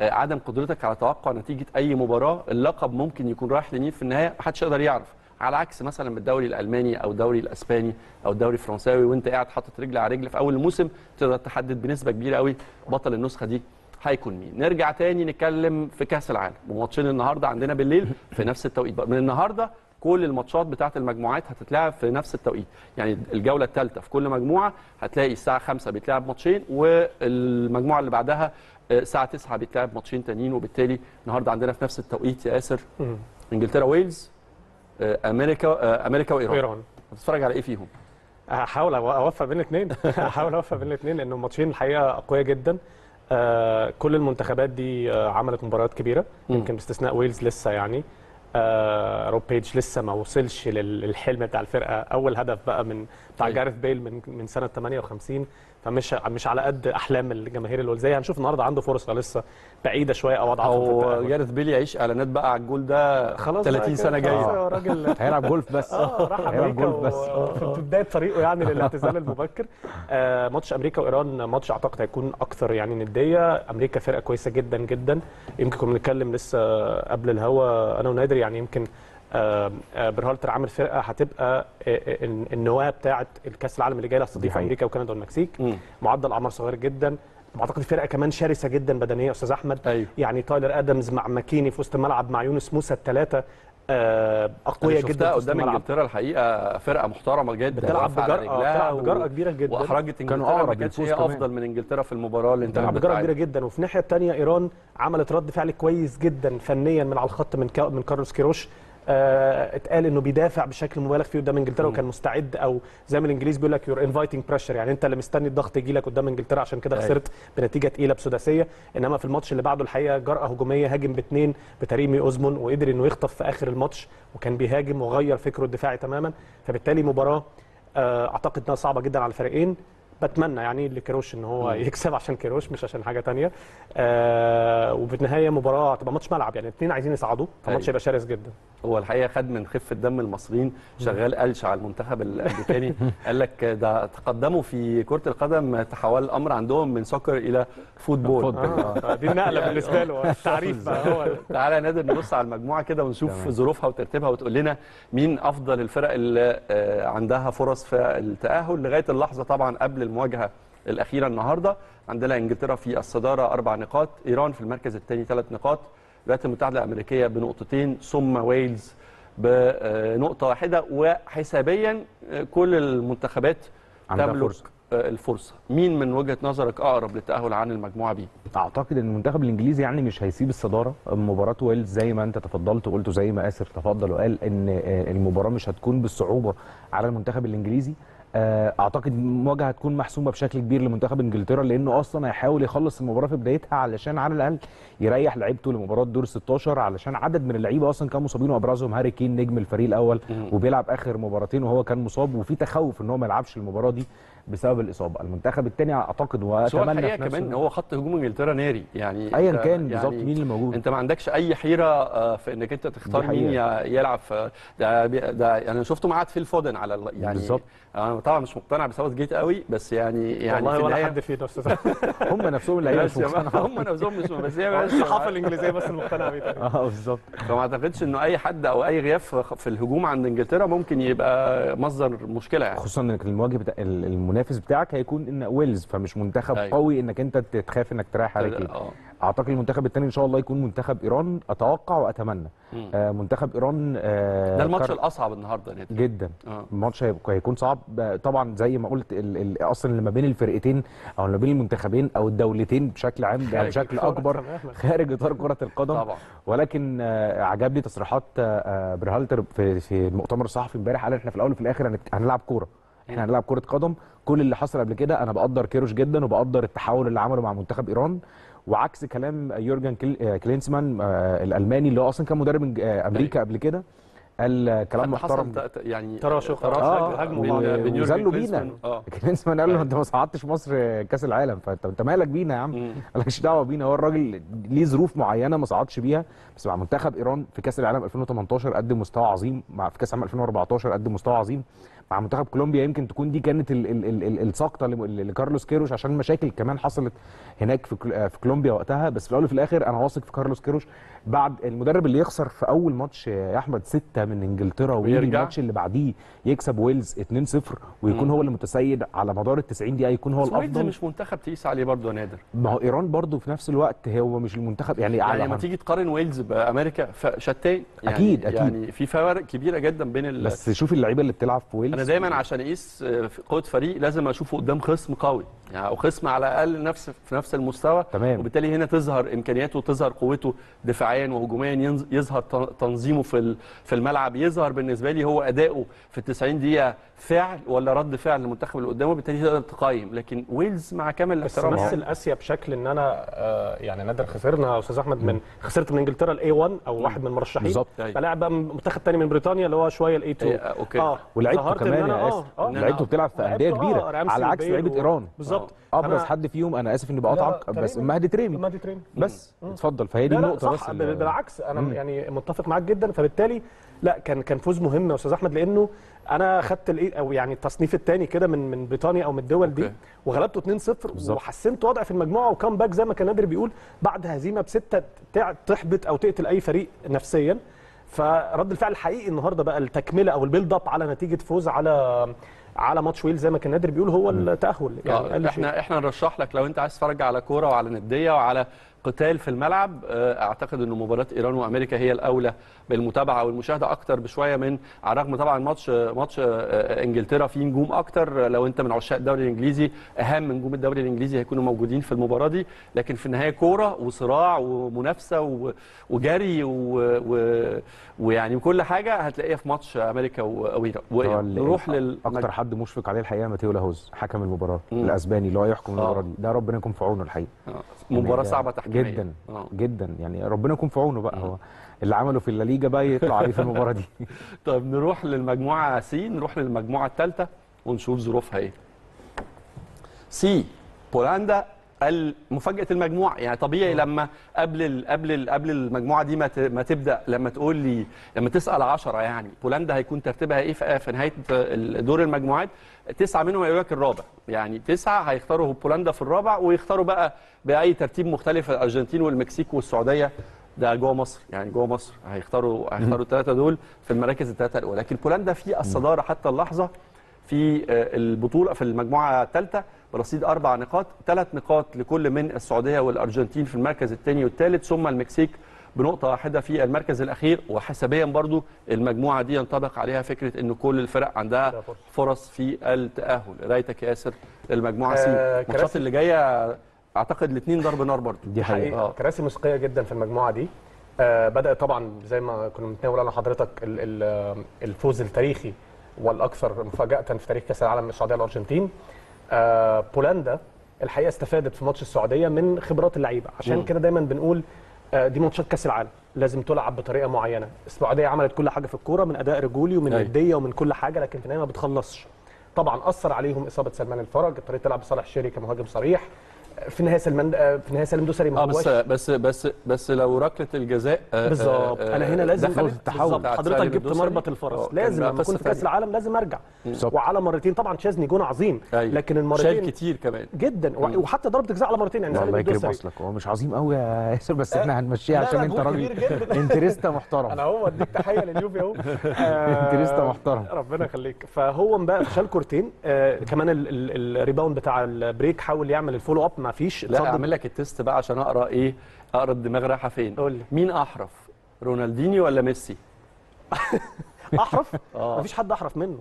عدم قدرتك على توقع نتيجة أي مباراة، اللقب ممكن يكون رايح لمين في النهاية محدش يقدر يعرف، على عكس مثلا من الدوري الالماني او الدوري الاسباني او الدوري الفرنساوي، وانت قاعد حاطط رجل على رجل في اول الموسم تقدر تحدد بنسبه كبيره قوي بطل النسخه دي هيكون مين. نرجع تاني نتكلم في كاس العالم وماتشين النهارده عندنا بالليل في نفس التوقيت، من النهارده كل الماتشات بتاعه المجموعات هتتلعب في نفس التوقيت، يعني الجوله الثالثه في كل مجموعه هتلاقي الساعه خمسة بيتلعب ماتشين، والمجموعه اللي بعدها الساعه تسعة بيتلعب ماتشين تانيين. وبالتالي النهارده عندنا في نفس التوقيت يا ياسر انجلترا ويلز، امريكا امريكا وايران. هتتفرج على ايه فيهم؟ هحاول اوفق بين الاثنين، هحاول اوفق بين الاثنين لانه الماتشين الحقيقه اقوياء جدا. آه كل المنتخبات دي آه عملت مباريات كبيره، يمكن باستثناء ويلز لسه، يعني آه روب بيج لسه ما وصلش للحلم بتاع الفرقه. اول هدف بقى من بتاع جاريث بيل من من سنه ثمانية وخمسين، فمش مش على قد احلام الجماهير الويلزيه. هنشوف النهارده عنده فرصه لسه بعيده شويه او اضعف. هو جاريث بيل يعيش اعلانات بقى على الجول ده خلاص ثلاثين سنه جايه يا راجل. هيلعب جولف بس، اه راح امريكا بس في بدايه طريقه يعني للاعتزال المبكر. آه ماتش امريكا وايران ماتش اعتقد هيكون اكثر يعني نديه. امريكا فرقه كويسه جدا جدا، يمكن كنا بنتكلم لسه قبل الهوا انا ونادر، يعني يمكن آه آه برهالتر عامل فرقه هتبقى النواه بتاعه الكاس العالم اللي جاي لها، تستضيف امريكا وكندا والمكسيك. مم. معدل اعمار صغير جدا، اعتقد الفرقه كمان شرسه جدا بدنيه استاذ احمد. أيوه. يعني تايلر ادمز مع ماكيني في وسط الملعب مع يونس موسى، الثلاثه آه اقوياء جدا قدام انجلترا. الحقيقه فرقه محترمه جدا، بتلعب بجرأه بجرأه كبيره جدا، واحرجت انجلترا ما كانتش هي افضل من انجلترا في المباراه اللي انت بتلعب بجرأه كبيره جدا. وفي الناحيه الثانيه ايران عملت رد فعل كويس جدا فنيا من على الخط من من كارلوس كيروش. آه، اتقال انه بيدافع بشكل مبالغ فيه قدام انجلترا، وكان مستعد، او زي ما الانجليز بيقول لك يور انفايتنج بريشر، يعني انت اللي مستني الضغط يجي لك قدام انجلترا، عشان كده خسرت بنتيجه ثقيله بسداسيه. انما في الماتش اللي بعده الحقيقه جرأه هجوميه، هاجم باثنين بتريمي اوزمون، وقدر انه يخطف في اخر الماتش، وكان بيهاجم وغير فكره الدفاعي تماما. فبالتالي مباراه آه، اعتقد انها صعبه جدا على الفريقين. بتمنى يعني لكيروش ان هو يكسب عشان كيروش مش عشان حاجه ثانيه. آه وفي النهايه مباراه هتبقى ماتش ملعب، يعني الاثنين عايزين يصعدوا، فالماتش هيبقى شرس جدا. هو الحقيقه خد من خفه دم المصريين، شغال قلش على المنتخب الامريكاني. قال لك ده تقدموا في كره القدم، تحول الامر عندهم من سوكر الى فوتبول. آه دي النقله بالنسبه له، التعريف بقى هو. تعالى يا نادر نبص على المجموعه كده ونشوف ظروفها وترتيبها، وتقول لنا مين افضل الفرق اللي عندها فرص في التاهل لغايه اللحظه طبعا قبل المواجهه الاخيره النهارده. عندنا انجلترا في الصداره اربع نقاط، ايران في المركز الثاني ثلاث نقاط، الولايات المتحده الامريكيه بنقطتين، ثم ويلز بنقطه واحده. وحسابيا كل المنتخبات تملك الفرصه. مين من وجهه نظرك اقرب للتاهل عن المجموعه بيه؟ اعتقد ان المنتخب الانجليزي يعني مش هيسيب الصداره. مباراه ويلز زي ما انت تفضلت وقلته، زي ما ياسر تفضل وقال، ان المباراه مش هتكون بالصعوبه على المنتخب الانجليزي. اعتقد المواجهه هتكون محسومه بشكل كبير لمنتخب انجلترا، لانه اصلا هيحاول يخلص المباراه في بدايتها علشان على الاقل يريح لعيبته لمباراه دور ستاشر، علشان عدد من اللعيبه اصلا كانوا مصابين، وابرزهم هاري كين نجم الفريق الاول، وبيلعب اخر مباراتين وهو كان مصاب، وفي تخوف ان هو ما يلعبش المباراه دي بسبب الاصابه. المنتخب الثاني اعتقد واتمنى في كمان هو خط هجوم انجلترا ناري، يعني ايا كان بالظبط يعني مين اللي موجود، انت ما عندكش اي حيره في انك انت تختار مين يلعب. ده ده انا يعني شفته معاد في الفودن على يعني بالظبط. انا طبعا مش مقتنع بساوث جيت قوي، بس يعني يعني والله ولا حد فينا استاذ. هم نفسهم اللعيبه هم نفسهم مش بس هي الصحافه الانجليزيه بس المقتنعه بيه. اه بالظبط. فما اعتقدش انه اي حد او اي غياب في الهجوم عند انجلترا ممكن يبقى مصدر مشكله، يعني خصوصا انك المواجهه المنافس بتاعك هيكون ان ويلز، فمش منتخب أيوة. قوي انك انت تخاف انك تريح عليك. أه. اعتقد المنتخب الثاني ان شاء الله يكون منتخب ايران، اتوقع واتمنى. آه منتخب ايران آه ده الماتش الاصعب النهارده جدا. أه. الماتش هيكون صعب طبعا، زي ما قلت ال ال اصلا اللي ما بين الفرقتين او اللي ما بين المنتخبين او الدولتين بشكل عام بشكل اكبر خارج اطار كره القدم طبعا. ولكن آه عجبني تصريحات آه برهالتر في, في المؤتمر الصحفي امبارح، قال احنا في الاول وفي الاخر هنلعب كوره، احنا هنلعب كرة قدم. كل اللي حصل قبل كده انا بقدر كيروش جدا، وبقدر التحول اللي عمله مع منتخب ايران، وعكس كلام يورجن كلينسمان الالماني اللي هو اصلا كان مدرب امريكا قبل كده، قال كلام محترم يعني تراشق آه هجمه وزلوا بينا. آه. كلينسمان قال له انت ما صعدتش مصر كاس العالم، فانت انت مالك بينا يا عم، مالكش دعوه بينا. هو الراجل ليه ظروف معينه ما صعدش بيها، بس مع منتخب ايران في كاس العالم ألفين وتمنتاشر قدم مستوى عظيم، مع في كاس العالم ألفين وأربعتاشر قدم مستوى عظيم، مع منتخب كولومبيا يمكن تكون دي كانت السقطه لكارلوس كيروش عشان مشاكل كمان حصلت هناك في في كولومبيا وقتها. بس في الاول وفي الاخر انا واثق في كارلوس كيروش. بعد المدرب اللي يخسر في اول ماتش يا احمد ستة ثلاثة من انجلترا ويجي الماتش اللي بعديه يكسب ويلز اتنين صفر ويكون مم. هو اللي متسيد على مدار ال تسعين دقيقة، يكون هو الافضل. ويلز مش منتخب تقيس عليه برضه يا نادر، ما هو ايران برضه في نفس الوقت هو مش المنتخب يعني يعني لما تيجي تقارن ويلز بامريكا فشتان يعني، اكيد اكيد يعني في فوارق كبيرة جدا بين ال... بس شوف اللعيبة اللي بتلعب في ويلز. انا دايما عشان اقيس قوة فريق لازم اشوفه قدام خصم قوي يعني، او خصم على الاقل نفس في نفس المستوى تمام. وبالتالي هنا تظهر امكانياته وتظهر قوته دفاعيا وهجوميا، يظهر تنظيمه في في الملعب، يظهر بالنسبه لي هو اداؤه في ال تسعين دقيقه فعل ولا رد فعل للمنتخب اللي قدامه، بالتالي تقدر تقيم. لكن ويلز مع كامل الاحترام بس اسيا بشكل ان انا آه يعني نادر خسرنا يا استاذ احمد من خسرت من انجلترا الاي واحد او واحد من المرشحين بالظبط، بلعب بقى منتخب ثاني من بريطانيا اللي هو شويه الاي اتنين ايه اوكي اه ولعبته كمان يا اسف آه آه لعبته بتلعب في انديه كبيره آه على عكس لعيبه ايران بالظبط. ابرز حد فيهم انا اسف اني بقاطعك بس مهدي تريمي بس اتفضل، فهي دي النقطه بس. بالعكس انا مم. يعني متفق معاك جدا، فبالتالي لا كان كان فوز مهم يا استاذ احمد، لانه انا خدت الايه او يعني التصنيف الثاني كده من من بريطانيا او من الدول أوكي. دي وغلبته اتنين صفر وحسنت وضعي في المجموعه وكام باك زي ما كان نادر بيقول بعد هزيمه بسته تحبط او تقتل اي فريق نفسيا. فرد الفعل الحقيقي النهارده بقى التكمله او البيلد اب على نتيجه فوز على على ماتش ويل زي ما كان نادر بيقول هو التاهل يعني. احنا احنا نرشح لك لو انت عايز تتفرج على كوره وعلى نديه وعلى قتال في الملعب، اعتقد ان مباراه ايران وامريكا هي الاولى بالمتابعه والمشاهده اكتر بشويه، من على الرغم طبعا ماتش ماتش انجلترا فيه نجوم اكتر، لو انت من عشاق الدوري الانجليزي اهم نجوم الدوري الانجليزي هيكونوا موجودين في المباراه دي. لكن في النهايه كوره وصراع ومنافسه وجري ويعني كل حاجه هتلاقيها في ماتش امريكا وايران. نروح لل اكتر حد مشفق عليه الحقيقه ماتيو لاهوز حكم المباراه الاسباني اللي هو يحكم المباراه دي، ده ربنا يكون في عونه الحقيقه. مباراه صعبه تحكيميا جدا أوه. جدا يعني، ربنا يكون في عونه بقى هو اللي عمله في الليجا بقى يطلع عليه في المباراه دي. طب نروح للمجموعه سي، نروح للمجموعه الثالثه ونشوف ظروفها ايه. سي بولندا مفاجاه المجموعه يعني طبيعي لما قبل قبل قبل المجموعه دي ما تبدا لما تقول لي لما تسال عشرة يعني بولندا هيكون ترتيبها ايه في نهايه دور المجموعات، تسعه منهم هيقول لك الرابع يعني، تسعه هيختاروا بولندا في الرابع ويختاروا بقى باي ترتيب مختلف الارجنتين والمكسيك والسعوديه، ده جوه مصر يعني جوه مصر هيختاروا هيختاروا الثلاثه دول في المراكز الثلاثه الاولى. لكن بولندا في الصداره حتى اللحظه في البطوله في المجموعه الثالثه برصيد أربع نقاط، ثلاث نقاط لكل من السعودية والأرجنتين في المركز الثاني والثالث، ثم المكسيك بنقطة واحدة في المركز الأخير. وحسابيا برضو المجموعة دي ينطبق عليها فكرة إن كل الفرق عندها فرص في التأهل. رايتك ياسر المجموعة سي الماتشات اللي جاية أعتقد الاثنين ضرب نار برضو، دي حقيقة آه. كراسي مسقية جدا في المجموعة دي آه، بدأت طبعا زي ما كنا بنتناول أنا حضرتك الفوز التاريخي والأكثر مفاجأة في تاريخ كأس العالم السعودية والأرجنتين. آه بولندا الحقيقه استفادت في ماتش السعوديه من خبرات اللعيبه، عشان كده دايما بنقول آه دي ماتشات كاس العالم لازم تلعب بطريقه معينه. السعوديه عملت كل حاجه في الكوره من اداء رجولي ومن نديه ومن كل حاجه، لكن في النهايه ما بتخلصش. طبعا اثر عليهم اصابه سلمان الفرج، اضطريت تلعب بصالح شيري كمهاجم صريح، في النهايه سلمان في النهايه سالم دوسري ما هواش آه بس بس بس لو ركله الجزاء آه بالظبط آه انا هنا لازم التحول. حضرتك جبت مربط الفرس، لازم لما كنت في كاس العالم لازم ارجع بالزبط. وعلى مرتين طبعا تشازني جون عظيم أي. لكن المرتين شال كتير كمان جدا مم. وحتى ضربه جزاء على مرتين يعني سالم دوسري اصلك هو مش عظيم قوي يا ياسر بس احنا هنمشيها عشان انت راجل انتريستا محترم. انا هو اديك تحيه لليوفي اهو انتريستا محترم ربنا يخليك. فهو بقى شال كورتين كمان، الريباوند بتاع البريك حاول يعمل الفولو اب ما فيش. لا اعمل لك التست بقى عشان اقرا ايه، اقرا الدماغ رايحه فين. قول لي مين احرف، رونالدينيو ولا ميسي؟ احرف آه. ما فيش حد احرف منه،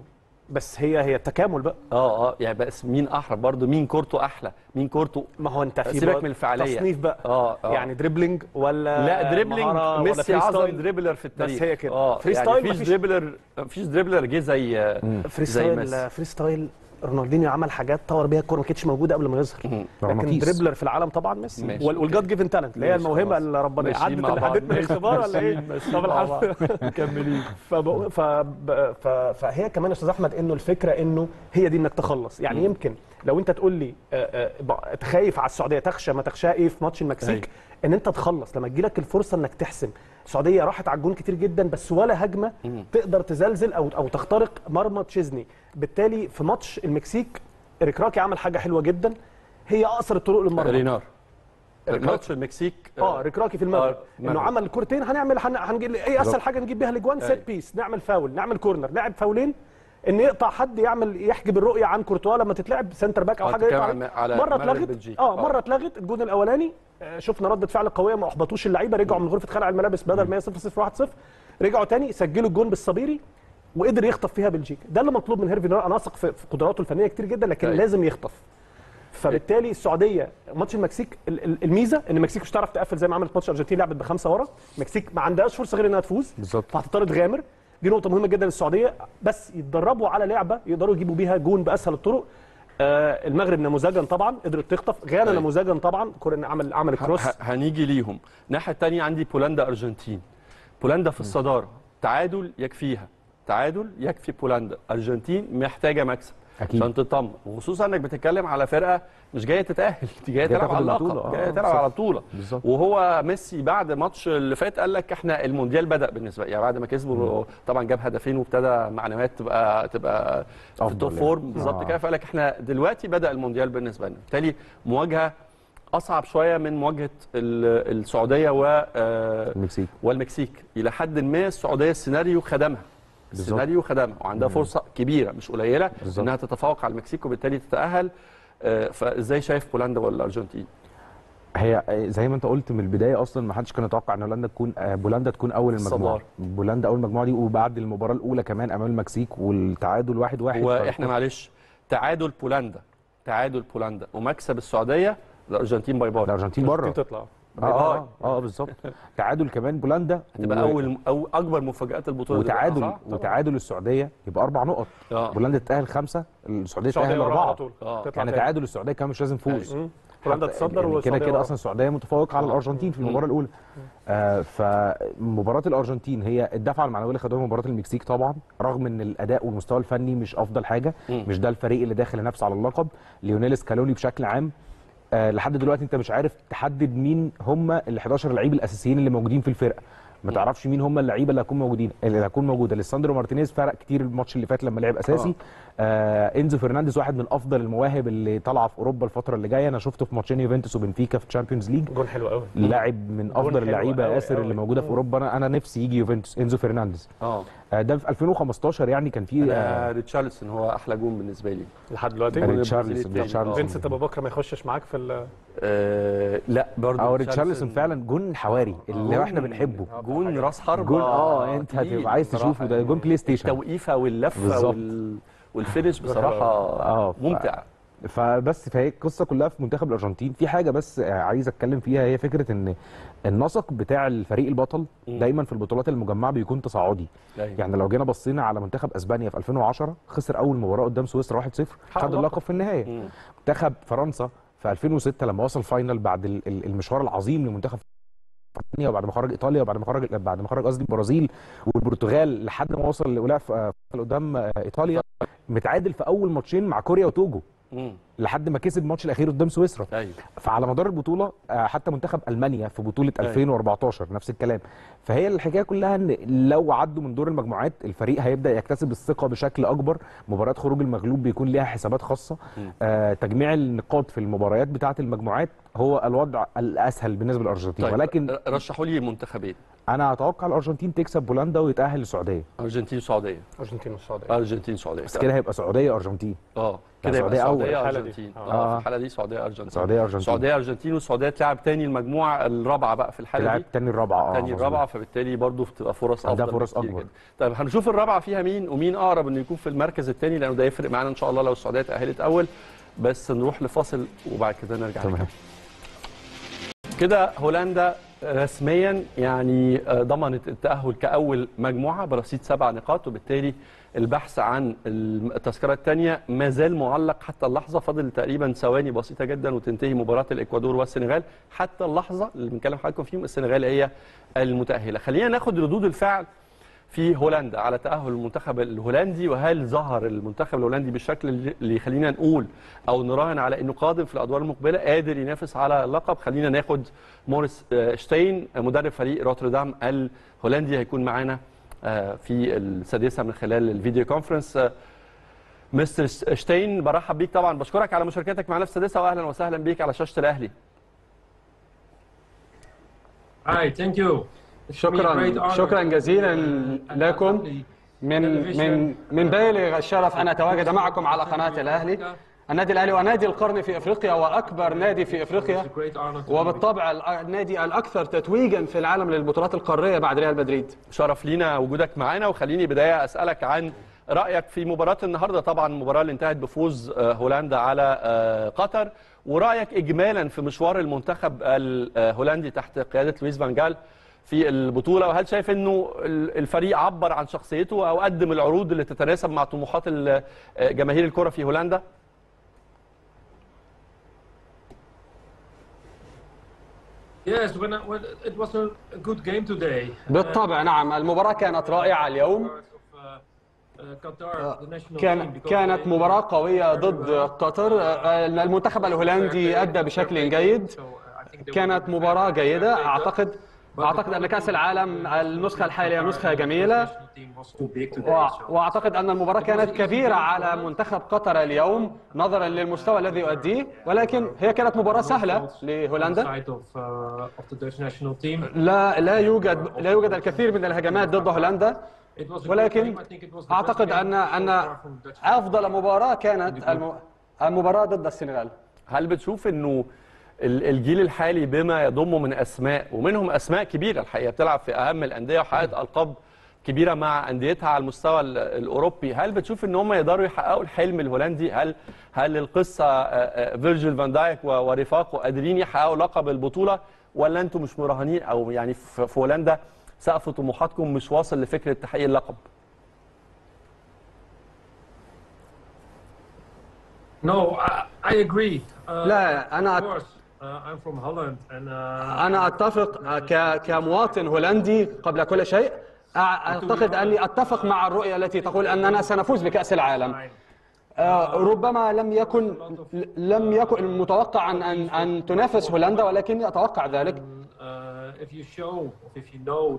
بس هي هي التكامل بقى اه اه يعني بس مين احرف برضه، مين كورته احلى، مين كورته. ما هو انت في سيبك من الفعاليه تصنيف بقى اه, آه. يعني دريبلينج ولا لا دريبلينج، ميسي اعظم دريبلر في التاريخ بس هي كده اه فري ستايل يعني مفيش دريبلر مفيش دريبلر جه زي فري ستايل. فري ستايل رونالدينيو عمل حاجات طور بيها الكوره ما كانتش موجوده قبل ما يظهر، لكن دريبلر في العالم طبعا ميسي والجاد جيفن تالنت اللي هي الموهبه اللي ربنا عدت اللي عدت من الاختبار ولا ايه. طب الحمد مكملين. فهي كمان يا استاذ احمد انه الفكره انه هي دي انك تخلص يعني م. يمكن لو انت تقول لي تخايف على السعوديه تخشى ما تخشى ايه في ماتش المكسيك هي. ان انت تخلص لما تجيلك الفرصه انك تحسم. السعوديه راحت على الجون كتير جدا بس ولا هجمه م. تقدر تزلزل او او تخترق مرمى تشيزني. بالتالي في ماتش المكسيك ريكراكي عمل حاجه حلوه جدا، هي اقصر الطرق للمرمى رينار ماتش المكسيك اه ركراكي في المغرب آه انه عمل كورتين هنعمل هنجيب ايه اسهل حاجه نجيب بيها الاجوان آه. سيت بيس، نعمل فاول، نعمل كورنر، لاعب فاولين ان يقطع حد يعمل يحجب الرؤيه عن كورتوا لما تتلعب سنتر باك او حاجه يقطع. مره اتلغت اه مره اتلغت الجون الاولاني، شفنا رده فعل قويه ما احبطوش اللعيبه، رجعوا من غرفه خلع الملابس بدل ما هي صفر صفر واحد صفر رجعوا تاني سجلوا الجون بالصبيري وقدر يخطف فيها بلجيكا. ده اللي مطلوب من هيرفي نار، انا اثق في قدراته الفنيه كتير جدا لكن أي. لازم يخطف. فبالتالي السعوديه ماتش المكسيك الميزه ان المكسيك مش هتعرف تقفل زي ما عملت ماتش الارجنتين، لعبت بخمسه ورا، المكسيك ما عندهاش فرصه غير انها تفوز فهتضطر تغامر. دي نقطه مهمه جدا للسعوديه، بس يتدربوا على لعبه يقدروا يجيبوا بيها جون باسهل الطرق. آه المغرب نموذجا طبعا قدرت تخطف، غانا نموذجا طبعا كورن عمل عمل كروس. هنيجي ليهم الناحيه الثانيه، عندي بولندا ارجنتين. بولندا في الصداره، تعادل يكفيها، تعادل يكفي بولندا. ارجنتين محتاجه مكسب عشان تطمن، وخصوصا انك بتتكلم على فرقه مش جايه تتاهل، دي جايه تلعب على البطوله، جايه تلعب على البطوله. وهو ميسي بعد ماتش اللي فات قال لك احنا المونديال بدا بالنسبه يعني بعد ما كسبوا طبعا جاب هدفين وابتدى معنويات تبقى تبقى في التوب فورم بالظبط كده، فقال لك احنا دلوقتي بدا المونديال بالنسبه لنا. بالتالي مواجهه اصعب شويه من مواجهه السعوديه والمكسيك والمكسيك الى حد ما. السعوديه السيناريو خدمها، السيناريو خدمها وعندها فرصه كبيره مش قليله بالزبط. انها تتفوق على المكسيك وبالتالي تتاهل. فازاي شايف بولندا ولا الارجنتين؟ هي زي ما انت قلت من البدايه اصلا ما حدش كان يتوقع ان هولندا تكون بولندا تكون اول المجموعه، بولندا اول المجموعه دي وبعد المباراه الاولى كمان امام المكسيك والتعادل واحد واحد. واحنا معلش تعادل بولندا، تعادل بولندا ومكسب السعوديه، الارجنتين باي باي، الارجنتين بره تطلع اه اه, آه بالظبط. تعادل كمان بولندا هتبقى و... اول او اكبر مفاجات البطوله. وتعادل وتعادل السعوديه يبقى اربع نقط آه. بولندا تتاهل خمسه، السعوديه تتاهل اربعه آه. يعني تعادل السعوديه كمان مش لازم فوز آه. بولندا تصدر يعني كده كده اصلا السعوديه متفوقه على الارجنتين في المباراه الاولى آه. فمباراه الارجنتين هي الدفعه المعنويه اللي خدوها مباراه المكسيك طبعا، رغم ان الاداء والمستوى الفني مش افضل حاجه مم. مش ده الفريق اللي داخل ينافس على اللقب. ليونيل سكالوني بشكل عام أه لحد دلوقتي انت مش عارف تحدد مين هم ال حداشر لعيب الاساسيين اللي موجودين في الفرقه، ما تعرفش مين هم اللعيبه اللي هتكون موجودين اللي هتكون موجوده. ليساندرو مارتينيز فرق كتير الماتش اللي فات لما لعب اساسي آه. انزو فرنانديز واحد من افضل المواهب اللي طالعه في اوروبا الفتره اللي جايه، انا شفته في ماتشين يوفنتوس وبنفيكا في تشامبيونز ليج، جول حلو قوي، لاعب من افضل اللعيبه ياسر اللي موجوده في اوروبا. انا انا نفسي يجي يوفنتوس انزو فرنانديز اه ده في الفين وخمستاشر يعني كان في آه ريتشارلسون هو احلى جون بالنسبه لي لحد دلوقتي. ريتشارلسون فينسنت ابو بكر ما يخشش معاك في ال آه لا برضه اه ريتشارلسون فعلا جون حواري اللي احنا بنحبه، جون راس حربه جون اه انت هتبقى عايز تشوفه، ده جون بلاي ستيشن، التوقيفه واللفه وال والفينش بصراحه اه ممتع. فبس فهي القصه كلها في منتخب الارجنتين. في حاجه بس عايز اتكلم فيها، هي فكره ان النسق بتاع الفريق البطل دايما في البطولات المجمعه بيكون تصاعدي. يعني لو جينا بصينا على منتخب اسبانيا في الفين وعشرة خسر اول مباراه قدام سويسرا واحد صفر خد اللقب في النهايه. منتخب فرنسا في الفين وستة لما وصل فاينل بعد المشوار العظيم لمنتخب اسبانيا وبعد ما خرج ايطاليا وبعد ما خرج بعد ما خرج قصدي البرازيل والبرتغال لحد ما وصل للقاء قدام ايطاليا، متعادل في اول ماتشين مع كوريا وتوجو لحد ما كسب الماتش الاخير قدام سويسرا. فعلى مدار البطوله حتى منتخب المانيا في بطوله الفين واربعتاشر نفس الكلام. فهي الحكايه كلها ان لو عدوا من دور المجموعات الفريق هيبدا يكتسب الثقه بشكل اكبر، مباريات خروج المغلوب بيكون ليها حسابات خاصه آه، تجميع النقاط في المباريات بتاعه المجموعات هو الوضع الاسهل بالنسبه للارجنتين. طيب ولكن رشحوا لي منتخبين. انا اتوقع الارجنتين تكسب بولندا ويتاهل السعوديه. ارجنتين سعوديه ارجنتين السعوديه ارجنتين سعوديه بس كده هيبقى سعوديه ارجنتين اه كده يبقى سعوديه ارجنتين اه في الحاله دي سعوديه ارجنتين سعوديه ارجنتين سعوديه ارجنتين والسعوديه تلعب تاني المجموعه الرابعه بقى في الحاله دي تلعب تاني الرابعه اه تاني الرابعه فبالتالي برضه بتبقى فرص افضل، عندها فرص اكبر. طيب هنشوف الرابعه فيها مين ومين اقرب انه يكون في المركز الثاني لانه ده يفرق معانا ان شاء الله لو السعوديه تاهلت اول. بس نروح لفاصل وبعد كده نرجع تمام. كده هولندا رسميا يعني ضمنت التأهل كأول مجموعة برصيد سبع نقاط، وبالتالي البحث عن التذكرة الثانية ما زال معلق حتى اللحظة، فاضل تقريبا ثواني بسيطة جدا وتنتهي مباراة الإكوادور والسنغال. حتى اللحظة اللي بنتكلم حضراتكم فيهم السنغال هي المتأهلة. خلينا ناخد ردود الفعل في هولندا على تأهل المنتخب الهولندي، وهل ظهر المنتخب الهولندي بالشكل اللي خلينا نقول أو نراهن على أنه قادم في الأدوار المقبلة قادر ينافس على اللقب. خلينا ناخد موريس شتاين مدرب فريق روتردام الهولندي، هيكون معانا في السادسة من خلال الفيديو كونفرنس. مستر شتاين برحب بيك طبعا، بشكرك على مشاركتك معنا في السادسة وأهلا وسهلا بيك على شاشة الأهلي. Hi, thank you. شكرا شكرا جزيلا لكم. من من من بالغ الشرف ان اتواجد معكم على قناه الاهلي. النادي الاهلي ونادي القرن في افريقيا واكبر نادي في افريقيا، وبالطبع النادي الاكثر تتويجا في العالم للبطولات القاريه بعد ريال مدريد. شرف لينا وجودك معانا، وخليني بدايه اسالك عن رايك في مباراه النهارده، طبعا المباراه اللي انتهت بفوز هولندا على قطر، ورايك اجمالا في مشوار المنتخب الهولندي تحت قياده لويس فان جال في البطوله، وهل شايف انه الفريق عبر عن شخصيته او قدم العروض اللي تتناسب مع طموحات جماهير الكره في هولندا؟ بالطبع نعم، المباراه كانت رائعه اليوم. كان كانت مباراه قويه ضد قطر، المنتخب الهولندي ادى بشكل جيد، كانت مباراه جيده. اعتقد أعتقد أن كأس العالم النسخة الحالية نسخة جميلة، وأعتقد أن المباراة كانت كبيرة على منتخب قطر اليوم نظرا للمستوى الذي يؤديه، ولكن هي كانت مباراة سهلة لهولندا. لا لا يوجد لا يوجد الكثير من الهجمات ضد هولندا، ولكن أعتقد أن أن أفضل مباراة كانت المباراة ضد السنغال. هل بتشوف إنه الجيل الحالي بما يضم من اسماء، ومنهم اسماء كبيره الحقيقه بتلعب في اهم الانديه وحققت القاب كبيره مع انديتها على المستوى الاوروبي، هل بتشوف ان هم يقدروا يحققوا الحلم الهولندي؟ هل هل القصه فيرجيل فان دايك ورفاقه قادرين يحققوا لقب البطوله، ولا انتم مش مراهنين او يعني في هولندا سقف طموحاتكم مش واصل لفكره تحقيق اللقب؟ No, I agree. لا انا أنا أتفق كمواطن هولندي قبل كل شيء. أعتقد أني أتفق مع الرؤية التي تقول أننا سنفوز بكأس العالم. ربما لم يكن لم يكن متوقعا أن أن تنافس هولندا، ولكني أتوقع ذلك.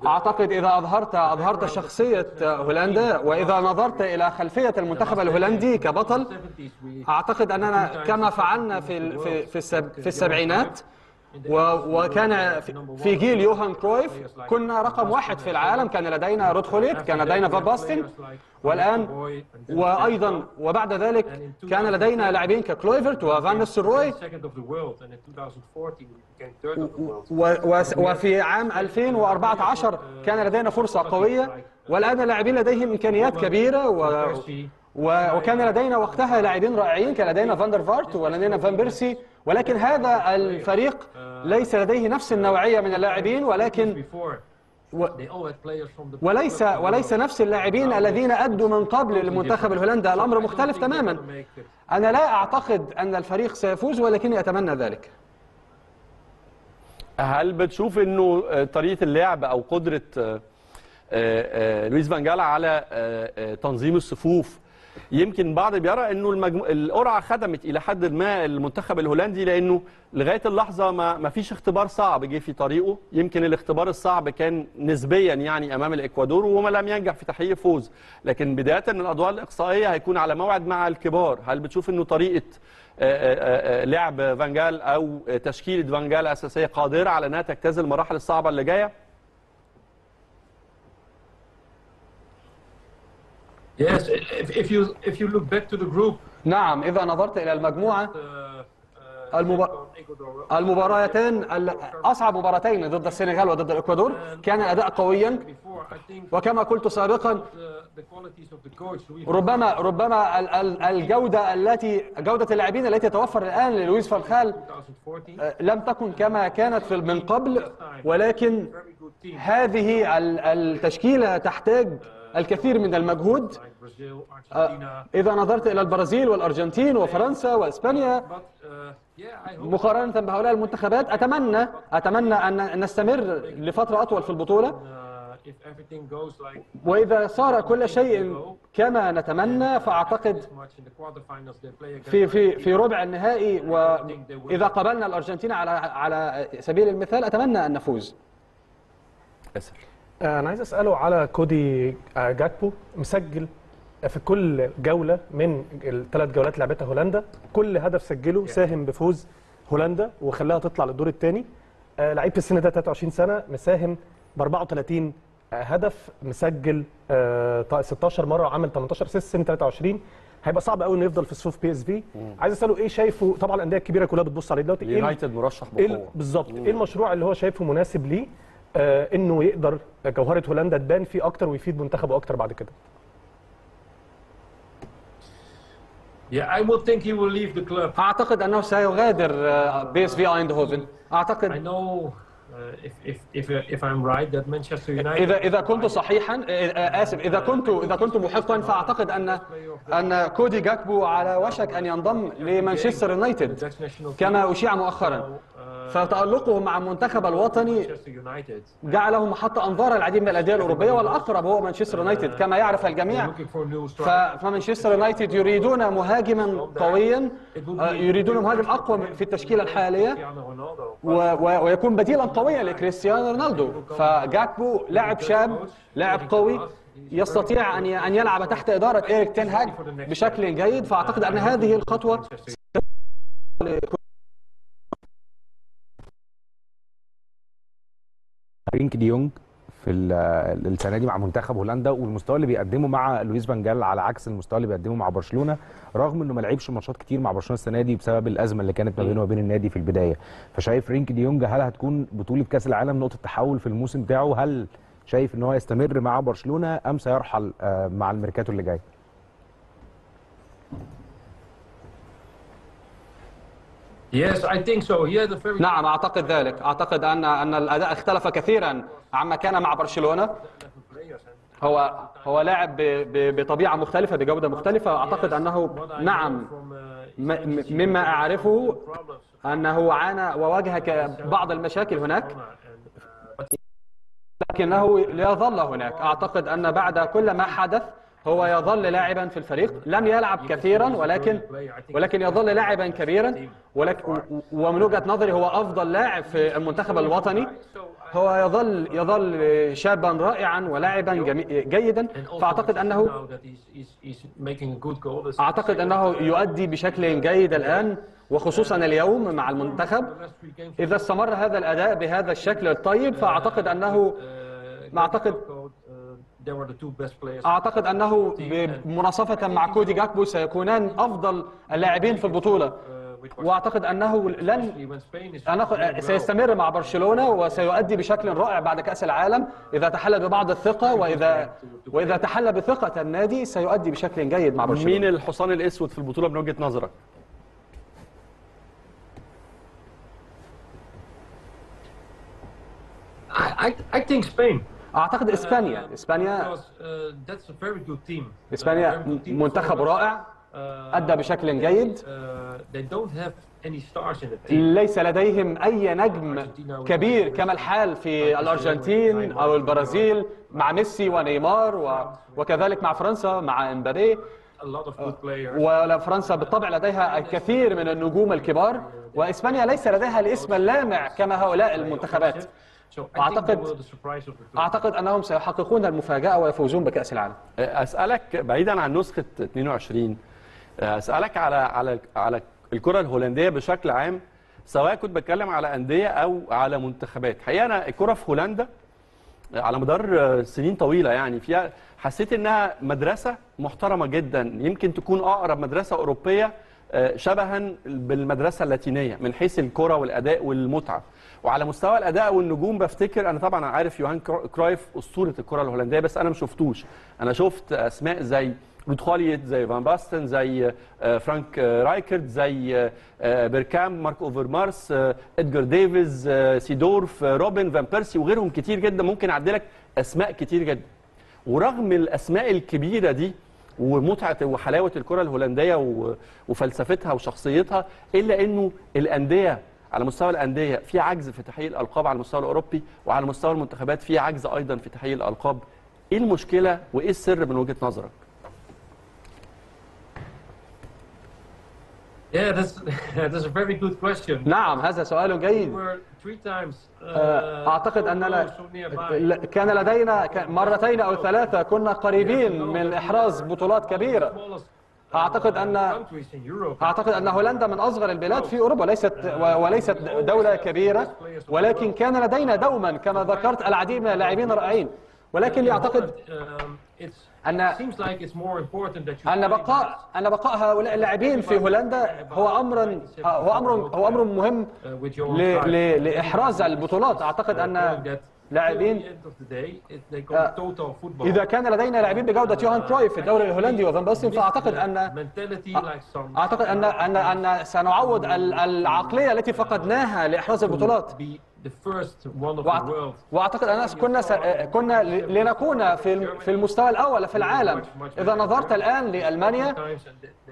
أعتقد إذا أظهرت أظهرت شخصية هولندا، وإذا نظرت إلى خلفية المنتخب الهولندي كبطل، أعتقد أننا كما فعلنا في في في السبعينات، وكان في جيل يوهان كرويف كنا رقم واحد في العالم، كان لدينا رود خوليت، كان لدينا فان باستن، والآن وأيضا وبعد ذلك كان لدينا لاعبين ككلويفرت وفان نيستلروي، وفي عام ألفين وأربعة عشر كان لدينا فرصة قوية، والآن اللاعبين لديهم إمكانيات كبيرة، و... وكان لدينا وقتها لاعبين رائعين، كان لدينا فاندر فارت ولدينا فان بيرسي، ولكن هذا الفريق ليس لديه نفس النوعية من اللاعبين، ولكن و... وليس وليس نفس اللاعبين الذين أدوا من قبل المنتخب الهولندي، الأمر مختلف تماما. أنا لا أعتقد أن الفريق سيفوز، ولكني أتمنى ذلك. هل بتشوف إنه طريقة اللعب أو قدرة لويس فان جال على تنظيم الصفوف، يمكن بعض بيرى انه المجمو... القرعه خدمت الى حد ما المنتخب الهولندي، لانه لغايه اللحظه ما ما فيش اختبار صعب جه في طريقه، يمكن الاختبار الصعب كان نسبيا يعني امام الاكوادور وما لم ينجح في تحقيق فوز، لكن بدايه من الادوار الاقصائيه هيكون على موعد مع الكبار. هل بتشوف انه طريقه لعب فان جال او تشكيله فان جال الاساسيه قادره على انها تجتاز المراحل الصعبه اللي جايه؟ Yes, if you if you look back to the group. نعم، إذا نظرت إلى المجموعة، المباراتين أصعب مباراتين ضد السنغال وضد الإكوادور كان الأداء قويا، وكما قلت سابقا ربما ربما الجودة التي جودة اللاعبين التي تتوفر الآن للويس فان خال لم تكن كما كانت من قبل، ولكن هذه التشكيلة تحتاج الكثير من المجهود. إذا نظرت إلى البرازيل والأرجنتين وفرنسا وإسبانيا مقارنة بهؤلاء المنتخبات، أتمنى أتمنى أن نستمر لفترة أطول في البطولة، وإذا صار كل شيء كما نتمنى فأعتقد في في في ربع النهائي، وإذا قابلنا الأرجنتين على على سبيل المثال أتمنى أن نفوز. أنا عايز أسأله على كودي جاكبو، مسجل في كل جولة من الثلاث جولات لعبتها هولندا، كل هدف سجله ساهم بفوز هولندا وخلاها تطلع للدور الثاني، لعيب في السن ده ثلاثة وعشرين سنه، مساهم ب أربعة وثلاثين هدف، مسجل ستة عشر مره، عمل ثمانية عشر اسيست، سن ثلاثة وعشرين. هيبقى صعب قوي انه يفضل في صفوف بي اس في. عايز اساله ايه شايفه، طبعا الانديه الكبيره كلها بتبص عليه دلوقتي، اليونايتد مرشح بقوه بالظبط، ايه المشروع اللي هو شايفه مناسب ليه آه انه يقدر جوهره هولندا تبان فيه اكتر ويفيد منتخبه اكتر بعد كده؟ اعتقد انه سيغادر بي اس في ايندهوفن. اعتقد اذا اذا كنت صحيحا اسف اذا كنت اذا كنت محقا فاعتقد ان ان كودي جاكبو على وشك ان ينضم لمانشستر يونايتد كما اشيع مؤخرا، فتألقه مع المنتخب الوطني جعله محط انظار العديد من الانديه الاوروبيه، والاقرب هو مانشستر يونايتد كما يعرف الجميع. فمانشستر يونايتد يريدون مهاجما قويا، يريدون مهاجم اقوى في التشكيله الحاليه ويكون بديلا قويا لكريستيانو رونالدو. فجاكبو لاعب شاب، لاعب قوي، يستطيع ان ان يلعب تحت اداره إيريك تين هاج بشكل جيد، فاعتقد ان هذه الخطوه فرينك دي يونج في السنه دي مع منتخب هولندا، والمستوى اللي بيقدمه مع لويس فان جال على عكس المستوى اللي بيقدمه مع برشلونه، رغم انه ما لعبش ماتشات كتير مع برشلونه السنه دي بسبب الازمه اللي كانت ما بينه وبين النادي في البدايه. فشايف فرينك دي يونج، هل هتكون بطوله كاس العالم نقطه تحول في الموسم بتاعه؟ هل شايف ان هو يستمر مع برشلونه ام سيرحل مع الميركاتو اللي جاي؟ نعم أعتقد ذلك، أعتقد أن أن الأداء اختلف كثيرا عما كان مع برشلونة. هو هو لاعب بطبيعة مختلفة، بجودة مختلفة. أعتقد أنه نعم، مما أعرفه أنه عانى وواجه بعض المشاكل هناك، لكنه يظل هناك. أعتقد أن بعد كل ما حدث هو يظل لاعبا في الفريق، لم يلعب كثيرا ولكن ولكن يظل لاعبا كبيرا، ولكن ومن وجهة نظري هو أفضل لاعب في المنتخب الوطني. هو يظل يظل شابا رائعا ولاعبا جيدا، فأعتقد أنه أعتقد أنه يؤدي بشكل جيد الآن، وخصوصا اليوم مع المنتخب. إذا استمر هذا الأداء بهذا الشكل الطيب فأعتقد أنه أعتقد أعتقد أنه مناصفة مع كودي جاكبو سيكونان أفضل اللاعبين في البطولة، وأعتقد أنه لن سيستمر مع برشلونة وسيؤدي بشكل رائع بعد كأس العالم. إذا تحلى ببعض الثقة وإذا وإذا تحلى بثقة النادي سيؤدي بشكل جيد مع برشلونة. مين الحصان الأسود في البطولة من وجهة نظرك؟ أعتقد إسبانيا. إسبانيا إسبانيا منتخب رائع، أدى بشكل جيد. ليس لديهم أي نجم كبير كما الحال في الأرجنتين أو البرازيل مع ميسي ونيمار، وكذلك مع فرنسا مع إمبابي. وفرنسا بالطبع لديها الكثير من النجوم الكبار، وإسبانيا ليس لديها الاسم اللامع كما هؤلاء المنتخبات. أعتقد أعتقد أنهم سيحققون المفاجأة ويفوزون بكأس العالم. أسألك بعيدا عن نسخة اثنين وعشرين، أسألك على على على الكرة الهولندية بشكل عام، سواء كنت بتكلم على أندية أو على منتخبات. حقيقة أنا الكرة في هولندا على مدار سنين طويلة يعني فيها، حسيت إنها مدرسة محترمة جدا، يمكن تكون أقرب مدرسة أوروبية شبها بالمدرسة اللاتينية من حيث الكرة والأداء والمتعة. وعلى مستوى الاداء والنجوم بفتكر، انا طبعا عارف يوهان كرايف اسطوره الكره الهولنديه، بس انا ما شفتوش. انا شفت اسماء زي رود خوليت، زي فان باستن، زي فرانك رايكرد، زي بيركام، مارك اوفرمارس، ادجار ديفيز، سيدورف، روبن فان بيرسي وغيرهم كتير جدا. ممكن اعدلك اسماء كتير جدا. ورغم الاسماء الكبيره دي ومتعه وحلاوه الكره الهولنديه وفلسفتها وشخصيتها، الا انه الانديه على مستوى الأندية في عجز في تحقيق الألقاب على المستوى الأوروبي، وعلى مستوى المنتخبات في عجز أيضا في تحقيق الألقاب. إيه المشكلة وإيه السر من وجهة نظرك؟ نعم هذا سؤال جيد. أعتقد أننا كان لدينا مرتين أو ثلاثة كنا قريبين من إحراز بطولات كبيرة. اعتقد ان اعتقد ان هولندا من اصغر البلاد في اوروبا، ليست وليست دوله كبيره، ولكن كان لدينا دوما كما ذكرت العديد من اللاعبين الرائعين. ولكن يعتقد ان ان بقاء ان بقاء هؤلاء اللاعبين في هولندا هو امر هو امر هو امر مهم لاحراز البطولات. اعتقد ان لاعبين اذا كان لدينا لاعبين بجوده يوهان كرويف في الدوري الهولندي وفان باستن، فاعتقد ان اعتقد ان ان ان سنعوض العقليه التي فقدناها لاحراز البطولات. واعتقد ان كنا كنا لنكون في في المستوى الاول في العالم. اذا نظرت الان لالمانيا،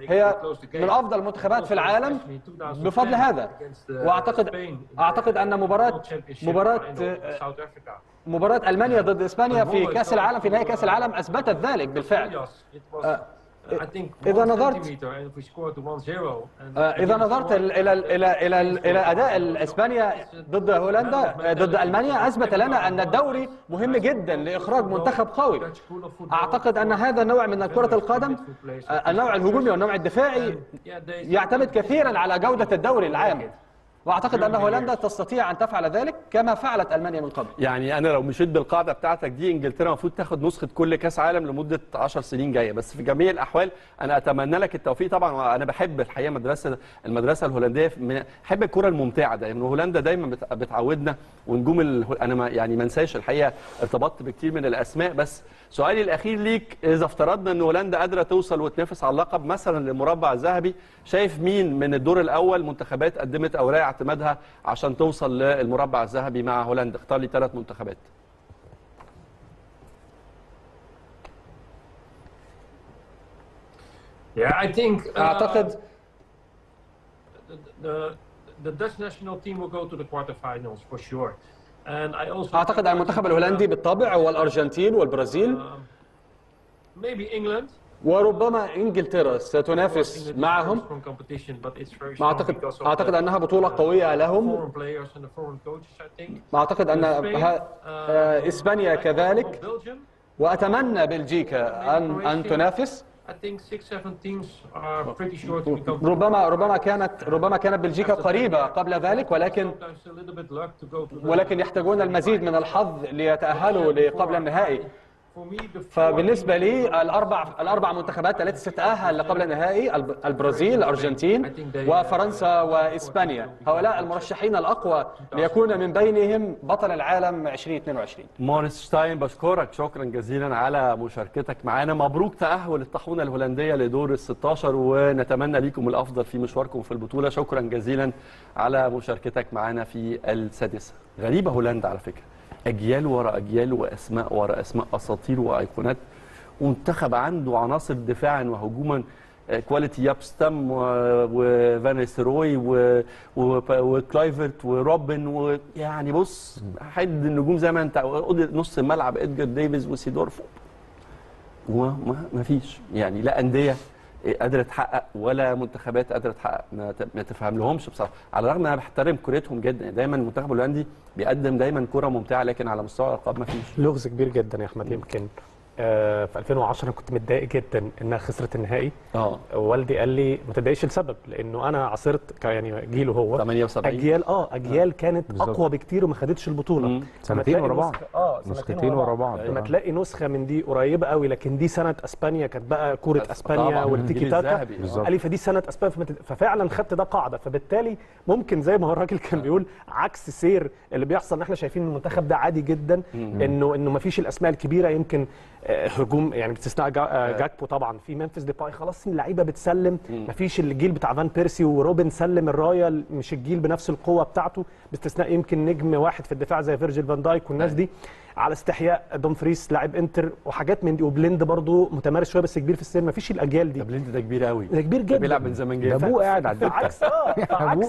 هي من افضل المنتخبات في العالم بفضل هذا. واعتقد اعتقد ان مباراه مباراه مباراه المانيا ضد اسبانيا في كاس العالم، في نهائي كاس العالم، اثبتت ذلك بالفعل. إذا نظرت إذا نظرت إلى إلى إلى إلى أداء إسبانيا ضد هولندا ضد ألمانيا، أثبت لنا أن الدوري مهم جدا لإخراج منتخب قوي. أعتقد أن هذا النوع من كرة القدم، النوع الهجومي والنوع الدفاعي، يعتمد كثيرا على جودة الدوري العام. واعتقد ان هولندا تستطيع ان تفعل ذلك كما فعلت المانيا من قبل. يعني انا لو مشيت بالقاعده بتاعتك دي، انجلترا المفروض تاخد نسخه كل كاس عالم لمده عشر سنين جايه، بس في جميع الاحوال انا اتمنى لك التوفيق طبعا. وانا بحب الحقيقه مدرسه المدرسه الهولنديه، بحب الكره الممتعه دايما، يعني هولندا دايما بتعودنا ونجوم الهول... انا يعني ما انساش الحقيقه، ارتبطت بكتير من الاسماء. بس سؤالي الاخير ليك، اذا افترضنا ان هولندا قادره توصل وتنافس على اللقب مثلا للمربع الذهبي، شايف مين من الدور الاول منتخبات قدمت اوراق اعتمادها عشان توصل للمربع الذهبي مع هولندا؟ اختار لي ثلاث منتخبات. اعتقد اعتقد المنتخب الهولندي بالطبع، والارجنتين والبرازيل، وربما انجلترا ستنافس معهم. اعتقد اعتقد انها بطوله قويه لهم. اعتقد ان اسبانيا كذلك، واتمنى بلجيكا ان ان تنافس. ربما ربما كانت ربما كانت بلجيكا قريبة قبل ذلك، ولكن ولكن يحتاجون المزيد من الحظ ليتأهلوا لقبل النهائي. فبالنسبة لي الأربع الأربع منتخبات التي ستتأهل لقبل النهائي: البرازيل، الأرجنتين، وفرنسا، وإسبانيا. هؤلاء المرشحين الأقوى ليكون من بينهم بطل العالم ألفين واثنين وعشرين. موريس شتاين، بشكرك شكرا جزيلا على مشاركتك معنا. مبروك تأهل الطاحونة الهولندية لدور الستة عشر، ونتمنى لكم الأفضل في مشواركم في البطولة. شكرا جزيلا على مشاركتك معنا في السادسة. غريبة هولندا على فكرة، أجيال وراء أجيال، وأسماء وراء أسماء، أساطير وأيقونات، ومنتخب عنده عناصر دفاعا وهجوما، كواليتي يابستم وفانيسروي وكلايفرت وروبن، ويعني بص حد النجوم زي ما أنت. نص الملعب إدجار ديفيز وسيدورف، وما فيش يعني لا أندية قادرة تحقق ولا منتخبات قادرة تحقق. ما تفهم لهمش بصراحة، على الرغم أنا بحترم كورتهم جدا. دايما المنتخب الهولندي بيقدم دايما كرة ممتعة، لكن على مستوى الألقاب ما فيش. لغز كبير جدا يا أحمد. يمكن آه في ألفين وعشرة كنت متضايق جدا إنها خسرت النهائي. اه والدي قال لي ما تضايقش لسبب، لأنه أنا عصرت يعني جيله هو ثمانية وسبعين أجيال. اه أجيال آه. كانت بالزبط. أقوى بكتير وما خدتش البطولة. سنتين ورا بعض، اه سنتين ورا بعض. لما تلاقي نسخة من دي قريبة قوي، لكن دي سنة أسبانيا كانت بقى كورة أسبانيا والتيكي تاكا. قال لي فدي سنة أسبانيا، ففعلا خدت ده قاعدة. فبالتالي ممكن زي ما هو الراجل كان بيقول، عكس سير اللي بيحصل إن احنا شايفين المنتخب ده عادي جدا، إنه إنه ما فيش الأسماء الكبيرة. يمكن هجوم يعني باستثناء جاكبو طبعا، في ممفيس ديباي خلاص اللعيبه بتسلم، مفيش الجيل بتاع فان بيرسي وروبن سلم الرايه، مش الجيل بنفس القوه بتاعته، باستثناء يمكن نجم واحد في الدفاع زي فيرجيل فان دايك والناس دي. على استحياء دومفريس لاعب انتر وحاجات من دي، وبلند برضو متمارس شويه بس كبير في السن. مفيش الاجيال دي. ده بلند ده كبير قوي، ده كبير جدا، بيلعب من زمان جدا. ابوه قاعد على الدكه. عكس اه عكس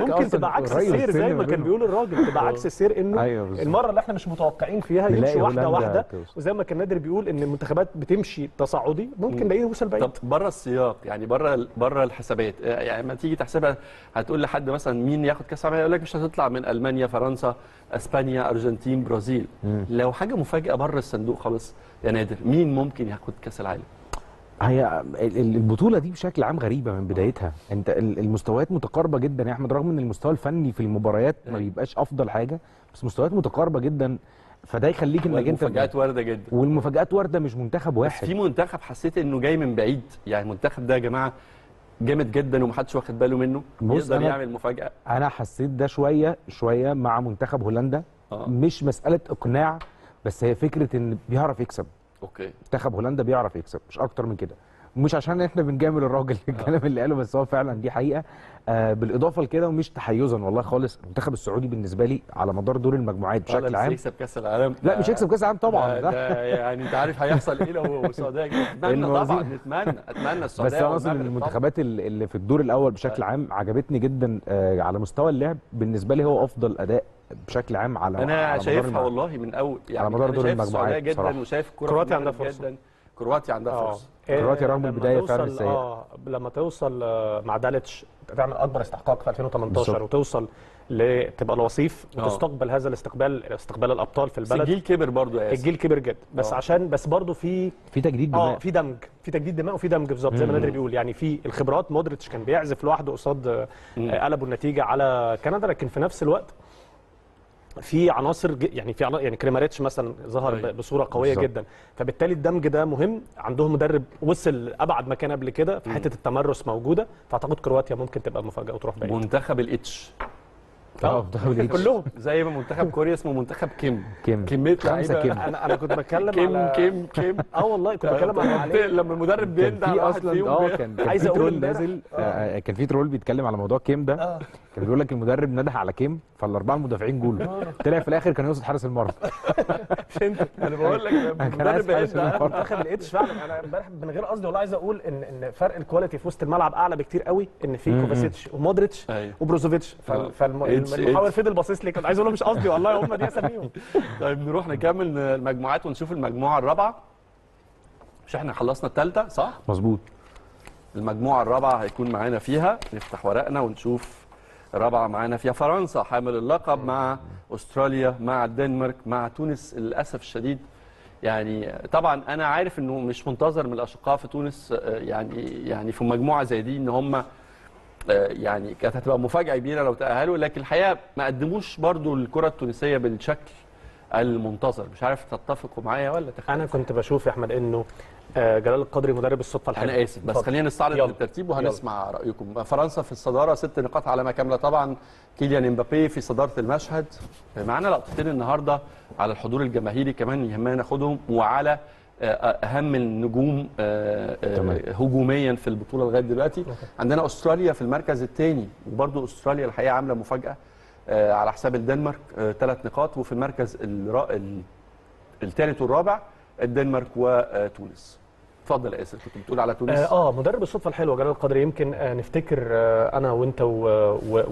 ممكن تبقى عكس السير زي ما كان بيقول الراجل، تبقى عكس السير انه المره اللي احنا مش متوقعين فيها يمشي واحده واحده. وزي ما كان نادر بيقول ان المنتخبات بتمشي تصاعدي، ممكن نلاقيه يوصل بعيد. طب بره السياق يعني، بره بره الحسابات، يعني لما تيجي تحسبها هتقول لحد مثلا مين ياخد كاس العالم، يقول لك مش هتطلع من المانيا، فرنسا، اسبانيا، ارجنتين، برازيل. لو حاجه مفاجاه بره الصندوق خالص يا نادر، مين ممكن ياخد كاس العالم؟ هي البطوله دي بشكل عام غريبه من بدايتها، انت المستويات متقاربه جدا يا احمد، رغم ان المستوى الفني في المباريات ما بيبقاش افضل حاجه، بس مستويات متقاربه جدا، فده يخليك انك انت والمفاجآت وارده جدا، والمفاجآت وارده مش منتخب واحد، بس في منتخب حسيت انه جاي من بعيد، يعني المنتخب ده يا جماعه جامد جدا ومحدش واخد باله منه، يقدر يعمل مفاجاه. انا حسيت ده شويه شويه مع منتخب هولندا، آه. مش مساله اقناع، بس هي فكره ان بيعرف يكسب. اوكي، منتخب هولندا بيعرف يكسب، مش اكتر من كده، مش عشان احنا بنجامل الراجل الكلام اللي قاله، بس هو فعلا دي حقيقه. آه بالاضافه لكده، ومش تحيزا والله خالص، المنتخب السعودي بالنسبه لي على مدار دور المجموعات بشكل عام مش هيكسب كاس العالم، لا مش هيكسب كاس العالم طبعا، ده, ده يعني انت عارف هيحصل ايه لو السعوديه نتمنى طبعا نتمنى اتمنى السعوديه، بس انا قصدي ان المنتخبات اللي في الدور الاول بشكل عام عجبتني جدا. آه على مستوى اللعب بالنسبه لي هو افضل اداء بشكل عام على انا شايفها والله من اول، يعني على مدار دور المجموعات جدا، وشايف كرواتيا عندها فرصه، كرواتيا عندها فرصه، كرواتيا رغم البدايه فعلا سيئه، اه لما توصل مع دالتش تعمل اكبر استحقاق في ألفين وتمنتاشر بالزبط. وتوصل لتبقى الوصيف وتستقبل أوه. هذا الاستقبال، استقبال الابطال في البلد، الجيل كبر برضه يا اسف، الجيل كبر جدا، بس أوه. عشان بس برضه في في تجديد دماء، اه في دمج، في تجديد دماء وفي دمج بالظبط، زي ما نادر بيقول، يعني في الخبرات. مودريتش كان بيعزف لوحده قصاد قلبوا النتيجه على كندا، لكن في نفس الوقت في عناصر، يعني في عناصر يعني كريماريتش مثلا ظهر أيه. بصوره قويه بالزبط. جدا، فبالتالي الدمج ده مهم. عندهم مدرب وصل ابعد مكان قبل كده، في حته التمرس موجوده، فاعتقد كرواتيا ممكن تبقى مفاجاه وتروح بعيد. منتخب الاتش اه كلهم زي ما منتخب كوريا اسمه منتخب كيم كيم كميه لعيبه. انا انا كنت بتكلم كيم على كيم كيم اه والله كنت بتكلم على لما المدرب بينده على واحد فيهم اه كان عايز اقول نازل آه كان في ترول بيتكلم على موضوع كيم ده آه. كان بيقول لك المدرب نده على كيم، فالاربعه مدافعين جوله، طلع في الاخر كان يقصد حارس المرمى. مش انت، انا بقول لك المدرب بينده على منتخب الاتش فعلا. انا امبارح من غير قصدي والله عايز اقول ان ان فرق الكواليتي في وسط الملعب اعلى بكتير قوي، ان في كوفاسيتش ومودريتش وبروزوفيتش، فالمهم المحاور فضل باصص لي، كنت عايز اقول مش قصدي والله، هم دي اساميهم. طيب نروح نكمل المجموعات ونشوف المجموعه الرابعه، مش احنا خلصنا الثالثه صح؟ مظبوط. المجموعه الرابعه هيكون معانا فيها، نفتح ورقنا ونشوف الرابعه معانا فيها فرنسا حامل اللقب مع استراليا مع الدنمارك مع تونس. للاسف الشديد يعني طبعا انا عارف انه مش منتظر من الاشقاء في تونس، يعني يعني في مجموعه زي دي ان هم يعني كانت هتبقى مفاجأة كبيرة لو تأهلوا، لكن الحقيقة ما قدموش برضو الكرة التونسية بالشكل المنتظر. مش عارف تتفقوا معايا ولا تختلفوا؟ أنا كنت بشوف يا أحمد إنه جلال القدري مدرب الصدفة الحلوة. أنا آسف، بس خلينا نستعرض بالترتيب وهنسمع رأيكم. فرنسا في الصدارة ست نقاط علامة كاملة طبعا، كيليان امبابي في صدارة المشهد. معانا لقطتين النهاردة على الحضور الجماهيري كمان يهمنا ناخدهم، وعلى اهم النجوم هجوميا في البطوله لغايه دلوقتي. عندنا استراليا في المركز الثاني، وبرده استراليا الحقيقه عامله مفاجاه على حساب الدنمارك، ثلاث نقاط. وفي المركز الثالث والرابع الدنمارك وتونس. اتفضل يا اسر، كنت بتقول على تونس. اه مدرب الصدفه الحلوه جلال القدري، يمكن آه نفتكر آه انا وانت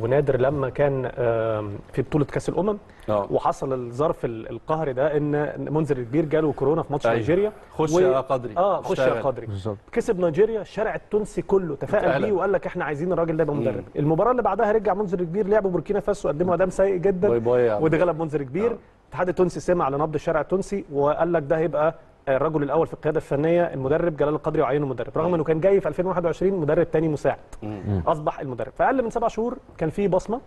ونادر لما كان آه في بطوله كاس الامم أوه. وحصل الظرف القهري ده ان منذر الكبير جاله كورونا في ماتش أيوه. نيجيريا. خش و... يا قدري اه خش يا قدري بالزبط. كسب نيجيريا، الشارع التونسي كله تفائل بيه وقال لك احنا عايزين الراجل ده يبقى مدرب. المباراه اللي بعدها رجع منذر الكبير، لعبوا بوركينا فاسو، قدموا اداء سيء جدا وده غلب منذر الكبير. الاتحاد التونسي سمع لنبض الشارع التونسي وقال لك ده هيبقى الرجل الاول في القياده الفنيه المدرب جلال القدري، وعينه مدرب رغم انه كان جاي في ألفين وواحد وعشرين مدرب تاني مساعد، اصبح المدرب. فاقل من سبع شهور كان في بصمه.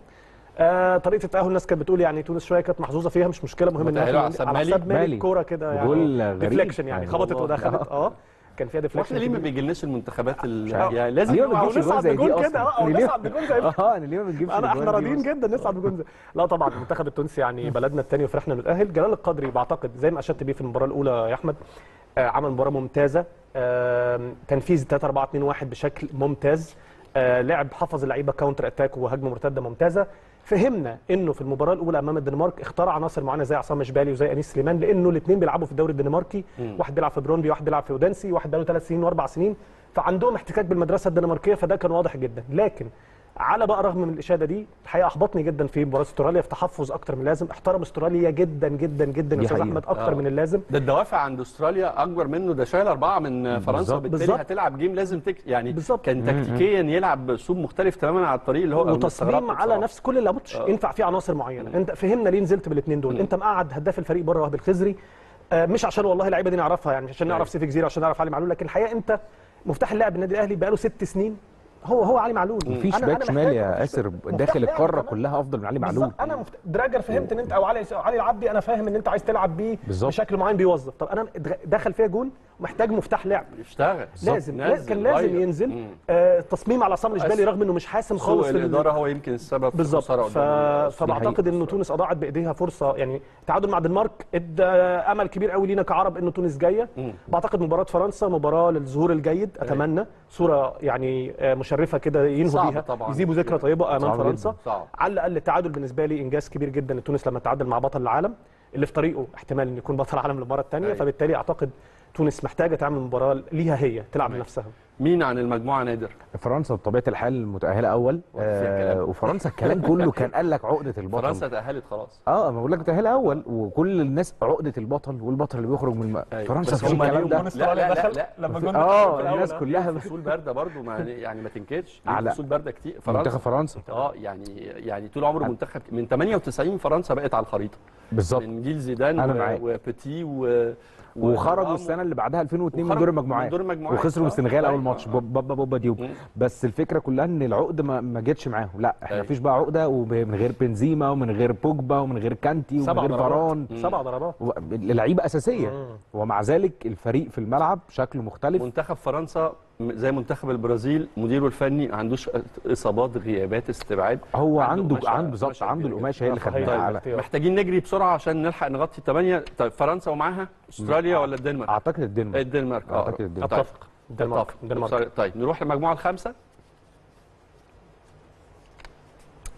آه طريقه التاهل الناس كانت بتقول يعني تونس شويه كانت محظوظه فيها، مش مشكله، مهم انها على حساب مالي الكوره كده يعني ديفليكشن، يعني خبطت ودخلت اه كان فيها ديفليكشن. احنا ليه ما بيجيلناش المنتخبات ال... يعني لازم نصعد بجون كده اه نصعد بجون زي اه انا ليه ما بنجيبش؟ احنا راضيين جدا نصعد بجون زي لا طبعا. المنتخب التونسي يعني بلدنا الثاني وفرحنا نتاهل. جلال القدري بعتقد زي ما اشرت بيه في المباراه الاولى يا احمد، آه عمل مباراه ممتازه، آه تنفيذ تلاتة أربعة اتنين واحد بشكل ممتاز، آه لعب حفظ اللعيبه كاونتر اتاك وهجمه مرتده ممتازه. فهمنا انه في المباراه الاولى امام الدنمارك اختار عناصر معينه زي عصام شبالي وزي انيس سليمان، لانه الاثنين بيلعبوا في الدوري الدنماركي، مم. واحد بيلعب في برونبي، واحد بيلعب في اودنسي، واحد بقاله ثلاث سنين واربع سنين، فعندهم احتكاك بالمدرسه الدنماركيه، فده كان واضح جدا. لكن على بقى رغم من الاشاده دي، الحقيقه احبطني جدا في مباراه استراليا في تحفظ اكتر من اللازم. احترم استراليا جدا جدا جدا يا استاذ احمد اكتر آه. من اللازم. ده الدوافع عند استراليا اكبر منه، ده شايل اربعه من فرنسا، وبالتالي هتلعب جيم لازم تك يعني بالزبط. كان تكتيكيا يلعب باسلوب مختلف تماما عن الطريق اللي هو وتصميم على نفس كل الماتش آه. ينفع فيه عناصر معينه. انت فهمنا ليه نزلت بالاثنين دول. مم. انت مقعد هداف الفريق بره وهب الخزري، آه مش عشان والله اللعيبه دي نعرفها، يعني عشان نعرف سيف جزيره، عشان نعرف علي معلول، لكن الحقيقه انت مفتاح اللعب النادي الاهلي بقاله ست سنين هو هو علي معلول. مفيش باك شمال يا اسر داخل القاره كلها افضل من علي معلول. انا مفت... دراجر فهمت ان انت او علي علي العبدي انا فاهم ان انت عايز تلعب بيه بشكل معين بيوظف. طب انا دخل فيها جول محتاج مفتاح لعب يشتغل لازم لازم كان لازم غير. ينزل آه التصميم على عصام الجبالي رغم انه مش حاسم خالص الاداره هو يمكن السبب بالظبط. فبعتقد ان تونس اضاعت بايديها فرصه، يعني تعادل مع دنمارك ادى امل كبير قوي لينا كعرب انه تونس جايه. بعتقد مباراه فرنسا مباراه للظهور الجيد، اتمنى صوره يعني مشرفه كده ينهوا بيها يسيبوا ذكرى طيبه امام فرنسا. على الاقل التعادل بالنسبه لي انجاز كبير جدا لتونس لما تعادل مع بطل العالم اللي في طريقه احتمال ان يكون بطل العالم للمره الثانيه، فبالتالي اعتقد تونس محتاجه تعمل مباراه ليها هي تلعب لنفسها. مين عن المجموعه نادر؟ فرنسا بطبيعه الحال متاهله اول آه وفرنسا الكلام كله كان قال لك عقده البطل. فرنسا تاهلت خلاص. اه ما بقول لك متاهله اول وكل الناس عقده البطل والبطل اللي بيخرج من الماء. فرنسا في الكلام ده لا لا لا, لا لما جون اه الناس كلها فصول بارده برضو ما يعني ما تنكدش فصول بارده كتير. فرنسا منتخب فرنسا اه يعني يعني طول عمره منتخب من ثمانية وتسعين فرنسا بقت على الخريطه بالظبط من جيل زيدان وبيتي و وخرجوا السنه اللي بعدها ألفين واثنين من دور المجموعات وخسروا من السنغال اول ماتش بابا بابا ديوب. بس الفكره كلها ان العقده ما جتش معاهم، لا احنا مفيش بقى عقده ومن غير بنزيما ومن غير بوجبا ومن غير كانتي ومن غير فاران سبع ضربات لعيبه اساسيه مم. ومع ذلك الفريق في الملعب شكله مختلف. منتخب فرنسا زي منتخب البرازيل مديره الفني ما عندوش اصابات غيابات استبعاد، هو عنده عنده بالظبط عنده القماشه هي اللي خدناها. محتاجين نجري بسرعه عشان نلحق نغطي ثمانية. طيب فرنسا ومعاها استراليا ولا الدنمارك؟ اعتقد الدنمارك. الدنمارك اه اعتقد الدنمارك. اتفق الدنمارك الدنمارك. طيب نروح للمجموعه الخامسه.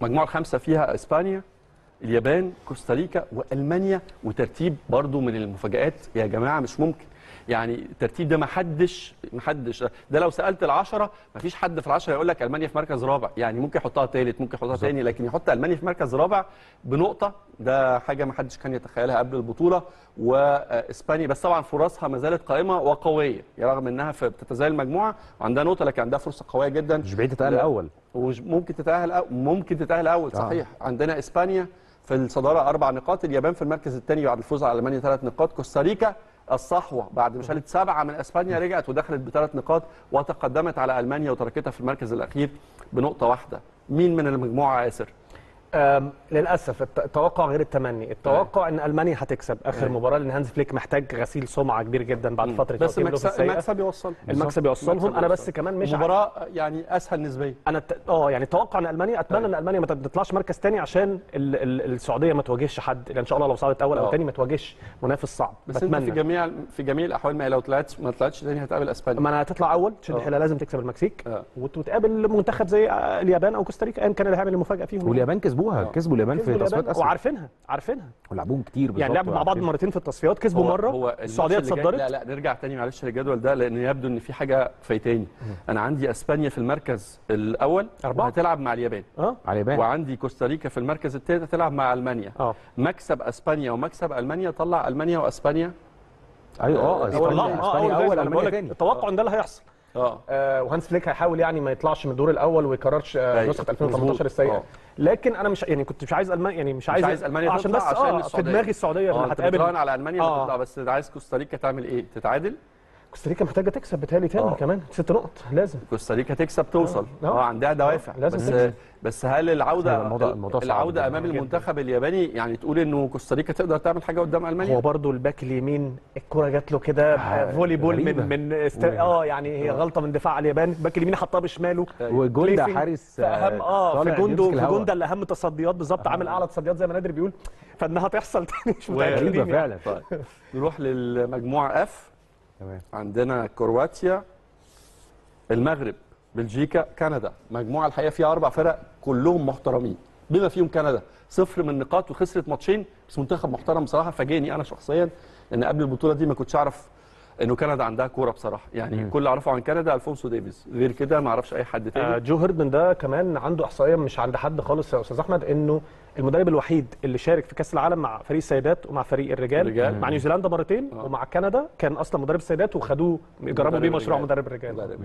المجموعه الخامسه فيها اسبانيا اليابان كوستاريكا والمانيا، وترتيب برضو من المفاجآت يا جماعه مش ممكن. يعني الترتيب ده ما حدش ما حدش ده لو سالت العشرة ما فيش حد في العشرة هيقول لك المانيا في مركز رابع، يعني ممكن يحطها ثالث ممكن يحطها ثاني لكن يحط المانيا في مركز رابع بنقطه ده حاجه ما حدش كان يتخيلها قبل البطوله. واسبانيا بس طبعا فرصها ما زالت قائمه وقويه رغم انها في بتتزايد المجموعه وعندها نقطه لكن عندها فرصه قويه جدا مش بعيد تتاهل اول وممكن تتاهل أو ممكن تتاهل اول صحيح. آه. عندنا اسبانيا في الصداره اربع نقاط، اليابان في المركز الثاني بعد الفوز على المانيا ثلاث نقاط، كوستاريكا الصحوه بعد ما شالت سبعه من اسبانيا رجعت ودخلت بثلاث نقاط وتقدمت على المانيا وتركتها في المركز الاخير بنقطه واحده. مين من المجموعه ياسر؟ للاسف التوقع غير التمني، التوقع ان المانيا هتكسب اخر أي. مباراه لان هانز فليك محتاج غسيل سمعه كبير جدا بعد فتره بس المكسب المكسب يوصل المكسب يوصلهم. انا بس كمان مش مباراه يعني اسهل نسبيا انا اه يعني توقع ان المانيا اتمنى أي. ان المانيا ما تطلعش مركز ثاني عشان ال ال السعوديه ما تواجهش حد لان ان شاء الله لو صعدت اول أوه. او ثاني ما تواجهش منافس صعب. بس انت في جميع في جميع الاحوال ما لو طلعت ما طلعتش ثاني هتقابل اسبانيا، ما انا هتطلع اول تشد حيلها لازم تكسب المكسيك وتقابل منتخب زي اليابان او كوستاريكا ان كان اللي هيعمل المفاجاه فيهم. واليابان كسبوها كسبوا اليابان في تصفيات اسيا وعارفينها عارفينها ولعبوهم كتير بالظبط يعني لعبوا مع بعض مرتين في التصفيات كسبوا مره السعوديه اتصدرت. لا لا نرجع تاني معلش للجدول ده لان يبدو ان في حاجه فايتاني. انا عندي اسبانيا في المركز الاول هتلعب مع اليابان اه على اليابان وعندي كوستاريكا في المركز الثالث هتلعب مع المانيا. أوه. مكسب اسبانيا ومكسب المانيا طلع المانيا واسبانيا ايوه اه اسبانيا اسبانيا اول المانيا ثاني. التوقع ان ده اللي هيحصل اه وهانز فليك هيحاول يعني ما يطلعش من الدور الاول ويكررش نسخه ألفين وثمانية عشر السيئه. لكن انا مش يعني كنت مش عايز المانيا يعني مش عايز, مش عايز المانيا عشان بس عشان آه في دماغي السعوديه اللي هتقابل على المانيا آه. هتطلع بس عايز كوستاريكا تعمل ايه؟ تتعادل؟ كوستاريكا محتاجه تكسب بتهيألي تاني آه. كمان ست نقط لازم كوستاريكا تكسب توصل اه, آه. عندها دوافع آه. لازم بس تكسب. بس هل العوده الموضوع الموضوع العوده امام المنتخب الياباني يعني تقول انه كوستاريكا تقدر تعمل حاجه قدام المانيا؟ هو برضه الباك اليمين الكره جات له كده آه فولي بول من من است... اه يعني هي غلطه من دفاع اليابان الباك اليمين حطها بشماله وجوندا حارس اهم اه في جوندو في جوندا اللي اهم تصديات بالظبط آه. عامل اعلى تصديات زي ما نادر بيقول فانها تحصل تاني مش متاكدين فعلا. طيب نروح للمجموعه اف. عندنا كرواتيا المغرب بلجيكا كندا. مجموعه الحقيقه فيها اربع فرق كلهم محترمين بما فيهم كندا صفر من نقاط وخسرت ماتشين بس منتخب محترم بصراحه. فاجئني انا شخصيا ان قبل البطوله دي ما كنتش اعرف انه كندا عندها كوره بصراحه يعني م. كل اللي اعرفه عن كندا الفونسو ديفيز غير كده ما اعرفش اي حد تاني. آه جو هيردمن ده كمان عنده احصائيه مش عند حد خالص يا استاذ احمد انه المدرب الوحيد اللي شارك في كاس العالم مع فريق السيدات ومع فريق الرجال, الرجال. مع نيوزيلندا مرتين آه. ومع كندا كان اصلا مدرب السيدات وخدوه جربوا بيه مشروع مدرب الرجال.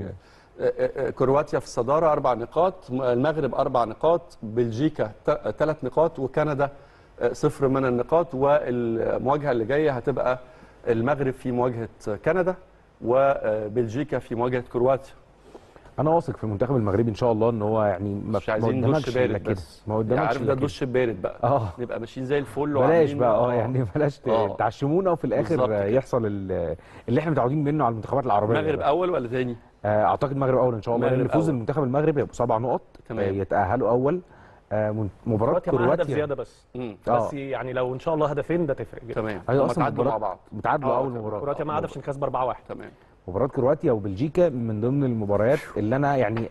كرواتيا في الصداره اربع نقاط المغرب اربع نقاط بلجيكا ثلاث نقاط وكندا صفر من النقاط. والمواجهه اللي جايه هتبقى المغرب في مواجهه كندا وبلجيكا في مواجهه كرواتيا. انا واثق في المنتخب المغربي ان شاء الله ان هو يعني مش عايزين دوش بارد بس ما قدامكش يعني عارف ده دوش بارد بقى آه. نبقى ماشيين زي الفل وعاملين بلاش بقى اه يعني بلاش آه. تعشمونا وفي الاخر يحصل اللي احنا متعودين منه على المنتخبات العربيه. المغرب اول ولا ثاني؟ اعتقد المغرب اول ان شاء الله، لان فوز المنتخب المغربي يبقوا سبع نقط يتاهلوا اول مباراه كرواتيا زياده بس مم. بس يعني لو ان شاء الله هدفين ده تفرق جدا. تمام هي اصلا مع بعض متعادله اول مباراه كرواتيا ما عادش كسبه أربعة واحد. تمام مباراه كرواتيا وبلجيكا من ضمن المباريات اللي انا يعني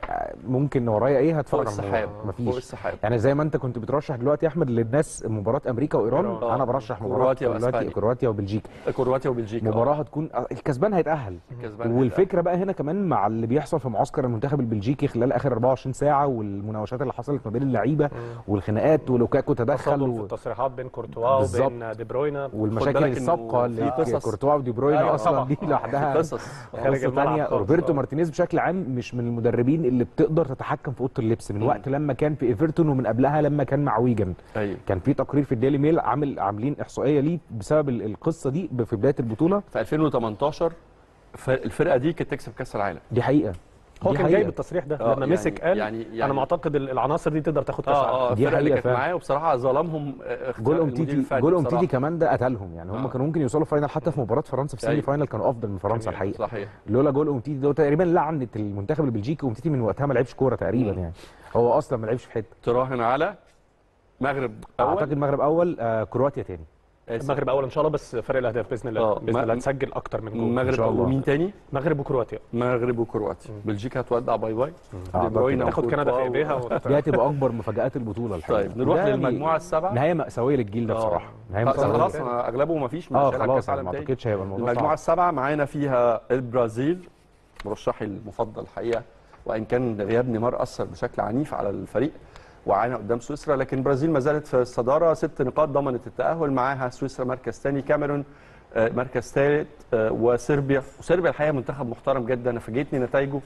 ممكن ورايا ايه هتفرج على مفيش يعني زي ما انت كنت بترشح دلوقتي يا احمد للناس مباراه امريكا وايران أوه. انا برشح مباراه كرواتيا كرواتيا وبلجيكا كرواتيا وبلجيكا مباراه هتكون الكسبان هيتاهل. والفكره بقى هنا كمان مع اللي بيحصل في معسكر المنتخب البلجيكي خلال اخر أربعة وعشرين ساعة والمناوشات اللي حصلت ما بين اللعيبه والخناقات ولوكاكو تدخل والتصريحات بين كورتوا وبين دي بروينا والمشاكل السابقه اللي كورتوا ودي بروينا اصلا دي لوحدها خارج الملعب. روبرتو مارتينيز بشكل عام مش من المدربين اللي بتقدر تتحكم في اوضه اللبس من مم. وقت لما كان في ايفرتون ومن قبلها لما كان مع ويجن. أيوه. كان في تقرير في الديلي ميل عامل عاملين احصائيه ليه بسبب القصه دي في بدايه البطوله في ألفين وتمنتاشر الفرقه دي كانت تكسب كاس العالم. دي حقيقه هو كان جايب التصريح ده لما يعني مسك قال يعني يعني انا معتقد العناصر دي تقدر تاخد كاس العالم. اه دي الفرقه اللي كانت معايا وبصراحه ظلمهم جول امتيتي جول امتيتي كمان ده قتلهم يعني آه. هم كانوا ممكن يوصلوا فاينل حتى في مباراه فرنسا في سيمي فاينل كانوا افضل من فرنسا الحقيقه. صحيح لولا جول امتيتي ده تقريبا لعنت المنتخب البلجيكي وامتيتي من وقتها ما لعبش كوره تقريبا مم. يعني هو اصلا ما لعبش في حته. تراهن على مغرب اول؟ اعتقد المغرب اول آه كرواتيا ثاني. المغرب اول ان شاء الله بس فرق الاهداف باذن الله باذن الله هتسجل اكتر من جول. المغرب ومين تاني؟ المغرب وكرواتيا. المغرب وكرواتيا. بلجيكا هتودع باي باي. دي بروينا تاخد كندا في ايديها دي هتبقى اكبر مفاجات البطوله الحقيقه. طيب نروح للمجموعه السابعه. نهايه مأساويه للجيل ده بصراحه. نهايه خلاص اغلبه ما فيش مش هيلعب كاس عالم تاني. ما اعتقدش هيبقى الموضوع. المجموعه السابعه معانا فيها البرازيل مرشحي المفضل الحقيقه وان كان غياب نيمار اثر بشكل عنيف على الفريق. وعانى قدام سويسرا لكن البرازيل ما زالت في الصداره ست نقاط ضمنت التأهل معاها سويسرا مركز ثاني كاميرون مركز ثالث وصربيا وصربيا الحقيقه منتخب محترم جدا انا فاجئتني نتائجه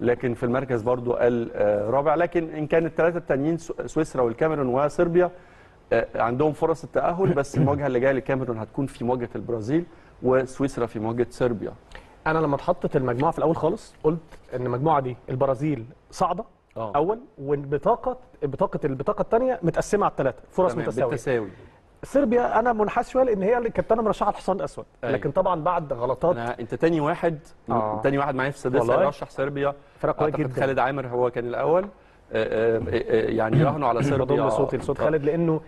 لكن في المركز برضو الرابع لكن ان كان الثلاثه التانيين سويسرا والكاميرون وصربيا عندهم فرص التأهل بس المواجهه اللي جايه للكاميرون هتكون في مواجهه البرازيل وسويسرا في مواجهه صربيا. انا لما اتحطت المجموعه في الاول خالص قلت ان المجموعه دي البرازيل صاعده أوه. اول والبطاقه البطاقه البطاقه الثانيه متقسمه على الثلاثه فرص متساويه بالتساوي. صربيا انا منحاس شويه لان هي اللي كانت انا مرشحه الحصان الاسود أيوه. لكن طبعا بعد غلطات أنا انت تاني واحد آه. تاني واحد معايا في السادسه مرشح صربيا فرق واجد جدا. خالد عامر هو كان الاول آآ آآ يعني راهنوا على صربيا صوتي لصوت خالد لانه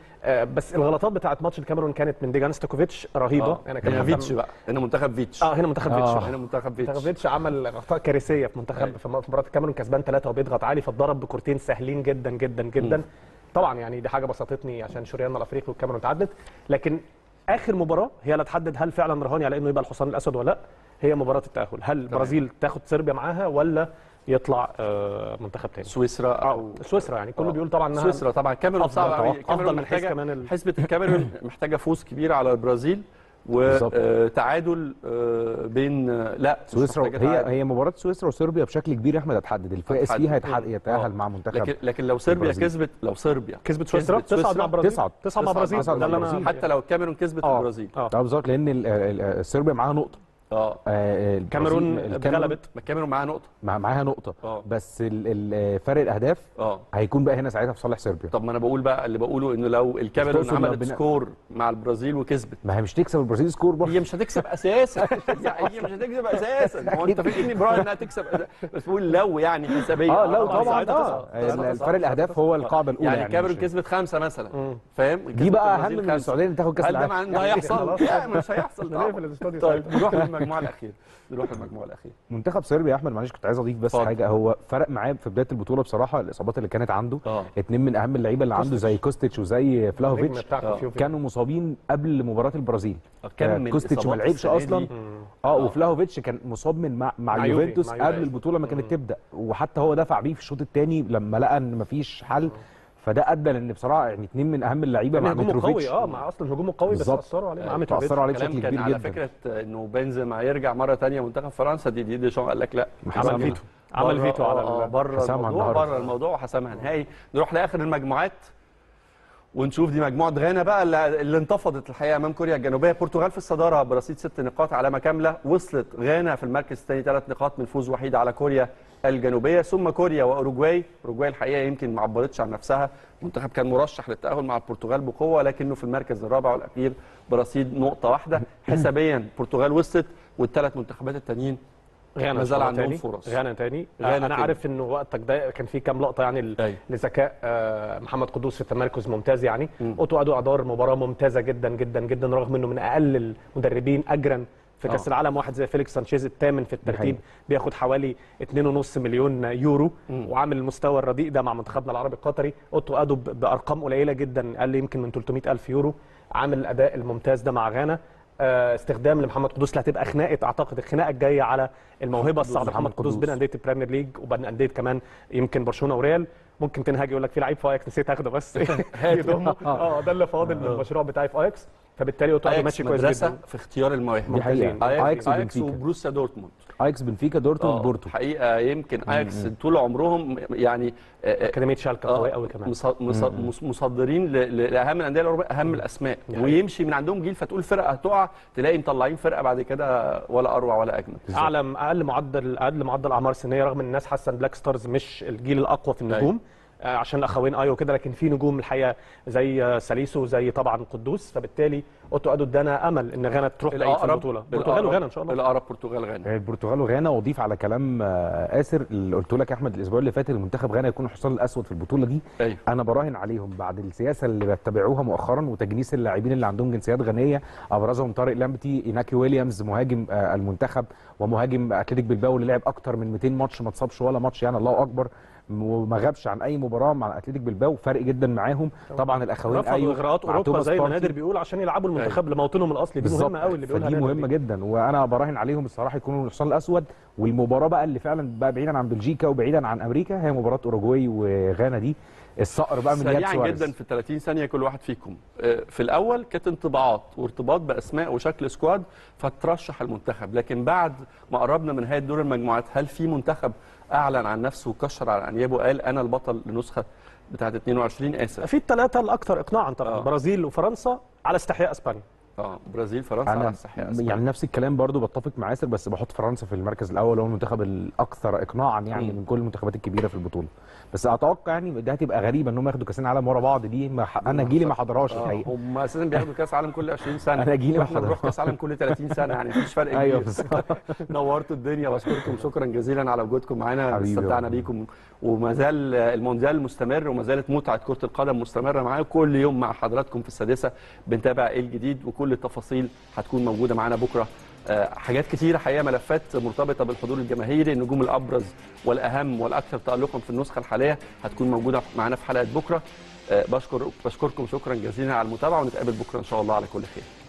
بس الغلطات بتاعت ماتش الكاميرون كانت من ديجان ستوكوفيتش رهيبه. آه. انا كان فيتش بقى هنا منتخب فيتش اه هنا منتخب فيتش هنا منتخب فيتش فيتش عمل اخطاء كارثيه في منتخب أي. في مباراه الكاميرون كسبان ثلاثة وبيضغط عالي فاتضرب بكورتين سهلين جدا جدا جدا م. طبعا يعني دي حاجه بسطتني عشان شريان الافريقي والكاميرون اتعدت لكن اخر مباراه هي اللي هتحدد هل فعلا رهاني على انه يبقى الحصان الاسود ولا لا هي مباراه التاهل هل البرازيل تاخد صربيا معاها ولا يطلع منتخب تاني سويسرا او سويسرا يعني كله بيقول طبعا انها سويسرا طبعا الكاميرون صعب الكاميرون محتاجه كمان حسبه الكاميرون محتاجه فوز كبير على البرازيل وتعادل بين لا سويسرا هي هي مباراه سويسرا وصربيا بشكل كبير يا احمد هتحدد الفائز فيها يتاهل مع منتخب لكن لكن لو صربيا كسبت لو صربيا كسبت سويسرا تصعد مع البرازيل تصعد تصعد مع البرازيل حتى لو الكاميرون كسبت البرازيل اه بالظبط لان صربيا معاها نقطه اه الكاميرون اتغلبت الكاميرون معاها نقطه معاها نقطه أوه. بس فرق الاهداف اه هيكون بقى هنا ساعتها في صالح صربيا. طب ما انا بقول بقى اللي بقوله انه لو الكاميرون عملت بنا... سكور مع البرازيل وكسبت ما هي مش تكسب البرازيل سكور برضه هي مش هتكسب اساسا هي مش هتكسب اساسا هو انت فاكرني برايي انها تكسب أساساً. بس بقول لو يعني حسابيا اه لو طبعا اه فرق الاهداف هو القاعده الاولى يعني الكاميرون كسبت خمسه مثلا فاهم دي بقى اهم من السعوديه اللي تاخد كاس العالم ده هيحصل لا مش هيحصل ده المجموعه الاخيره نروح المجموعه الاخيره منتخب صربيا يا احمد معلش كنت عايز اضيف بس فضل. حاجه هو فرق معاه في بدايه البطوله بصراحه الاصابات اللي كانت عنده أوه. اتنين من اهم اللعيبه اللي عنده زي كوستيتش وزي فلاهوفيتش كانوا مصابين قبل مباراه البرازيل كوستيتش ما لعبش اصلا اه وفلاهوفيتش كان مصاب من مع, مع يوفنتوس قبل البطوله ما كانت تبدا وحتى هو دفع بيه في الشوط الثاني لما لقى ان مفيش حل فده ادى لان بصراحه يعني اتنين من اهم اللعيبه مع متروفيتش اه مع اصلا هجومه قوي بس اثروا عليه مع متروفيتش اثروا عليه بشكل كبير جدا. على فكره انه بنزيما هيرجع مره ثانيه منتخب فرنسا دي دي ديشان قال لك لا عمل فيتو عمل فيتو على بره الموضوع بره الموضوع وحسمها نهائي. نروح لاخر المجموعات ونشوف دي مجموعه غانا بقى اللي انتفضت الحقيقه امام كوريا الجنوبيه. البرتغال في الصداره برصيد ست نقاط علامه كامله، وصلت غانا في المركز الثاني ثلاث نقاط من فوز وحيد على كوريا الجنوبيه، ثم كوريا واوروجواي. اوروجواي الحقيقه يمكن ما عبرتش عن نفسها، المنتخب كان مرشح للتاهل مع البرتغال بقوه لكنه في المركز الرابع والاخير برصيد نقطه واحده. حسابيا البرتغال وصلت والثلاث منتخبات التانيين ما زال عندهم فرص. غانا تاني غانا انا تاني. عارف ان وقتك ده كان فيه كام لقطه يعني أي. لذكاء محمد قدوس في التمركز ممتاز يعني. م. اوتو ادو ادار مباراه ممتازه جدا جدا جدا رغم انه من اقل المدربين اجرا في كاس العالم. واحد زي فيليكس سانشيز الثامن في الترتيب بياخد حوالي اتنين ونص مليون يورو م. وعامل المستوى الرديء ده مع منتخبنا العربي القطري. اوتو ادو بارقام قليله جدا، قال لي يمكن من تلتمية الف يورو، عامل الاداء الممتاز ده مع غانا. استخدام لمحمد قدوس اللي هتبقى خناقه، اعتقد الخناقه الجايه على الموهبه الصاعده محمد قدوس بين انديه البريمير ليج وبين انديه كمان يمكن برشلونه وريال. ممكن تنهاج يقول لك في لعيب في اياكس نسيت اخده بس يضمه اه ده اللي فاضل من المشروع بتاعي في اياكس. فبالتالي اوتو ماشي كويس جدا في اختيار المواهب. اياكس اياكس وبروسيا دورتموند، اياكس بنفيكا دورتموند بورتو. حقيقه يمكن اياكس طول عمرهم يعني اكاديميه شالكه قويه قوي كمان، مصدرين لاهم الانديه الاوروبيه اهم الاسماء، ويمشي من عندهم جيل فتقول فرقه هتقع تلاقي مطلعين فرقه بعد كده ولا اروع ولا اجمل. اعلى اقل معدل اقل معدل اعمار سنيه رغم ان الناس حاسه ان بلاك ستارز مش الجيل الاقوى في النجوم عشان الاخوين ايو كده، لكن في نجوم الحقيقه زي ساليسو زي طبعا قدوس. فبالتالي اوتو ادو ادانا امل ان غانا تروح بعيد في البطوله. البرتغال وغانا ان شاء الله، الاقرب برتغال غانا. البرتغال وغانا، واضيف على كلام آسر اللي قلت لك احمد الاسبوع اللي فات، المنتخب غانا يكون الحصان الاسود في البطوله دي. أيوه. انا براهن عليهم بعد السياسه اللي بتبعوها مؤخرا وتجنيس اللاعبين اللي عندهم جنسيات غنيه، ابرزهم طارق لمبتي، ايناكي ويليامز مهاجم المنتخب ومهاجم اتلتيك بالباو اللي لعب اكتر من ميتين ماتش ما اتصابش ولا ماتش يعني الله اكبر، وما غابش عن اي مباراه مع اتلتيك بالباو، فرق جدا معاهم. طبعا الاخوين ايوه اغراءات اوروبا زي ما نادر بيقول عشان يلعبوا المنتخب لموطنهم الاصلي، دي مهمه قوي اللي بيقولها دي مهمه جدا. وانا براهن عليهم الصراحه يكونوا الحصان الاسود. والمباراه بقى اللي فعلا بقى بعيدا عن بلجيكا وبعيدا عن امريكا هي مباراه اوروجواي وغانا. دي الصقر بقى من يد سواريز جدا في تلاتين ثانيه كل واحد فيكم. في الاول كانت انطباعات وارتباط باسماء وشكل سكواد فترشح المنتخب، لكن بعد ما قربنا من نهايه دور المجموعات هل في منتخب اعلن عن نفسه وكشر على انيابه وقال انا البطل لنسخه بتاعه اتنين وعشرين؟ اسف في الثلاثه الاكثر اقناعا طبعا البرازيل وفرنسا على استحياء اسبانيا. اه برازيل فرنسا على استحياء اسبانيا يعني نفس الكلام برضو بتفق مع ياسر، بس بحط فرنسا في المركز الاول هو المنتخب الاكثر اقناعا يعني م. من كل المنتخبات الكبيره في البطوله. بس اتوقع يعني ده هتبقى غريبه ان هم ياخدوا كاسين عالم ورا بعض، دي ما ح... انا جيلي ما حضرهاش الحقيقه. آه. هم اساسا بياخدوا كاس عالم كل عشرين سنه، انا جيلي ما حضرهاش كاس عالم كل تلاتين سنه يعني مفيش فرق كبير. ايوه بالظبط. نورتوا الدنيا، بشكركم شكرا جزيلا على وجودكم معانا، استمتعنا بيكم. وما زال المونديال مستمر وما زالت متعه كره القدم مستمره معانا كل يوم مع حضراتكم في السادسه، بنتابع ايه الجديد وكل التفاصيل هتكون موجوده معانا بكره. حاجات كتيره حقيقه، ملفات مرتبطه بالحضور الجماهيري، النجوم الابرز والاهم والاكثر تالقا في النسخه الحاليه هتكون موجوده معانا في حلقه بكره. بشكر بشكركم شكرا جزيلا على المتابعه، ونتقابل بكره ان شاء الله على كل خير.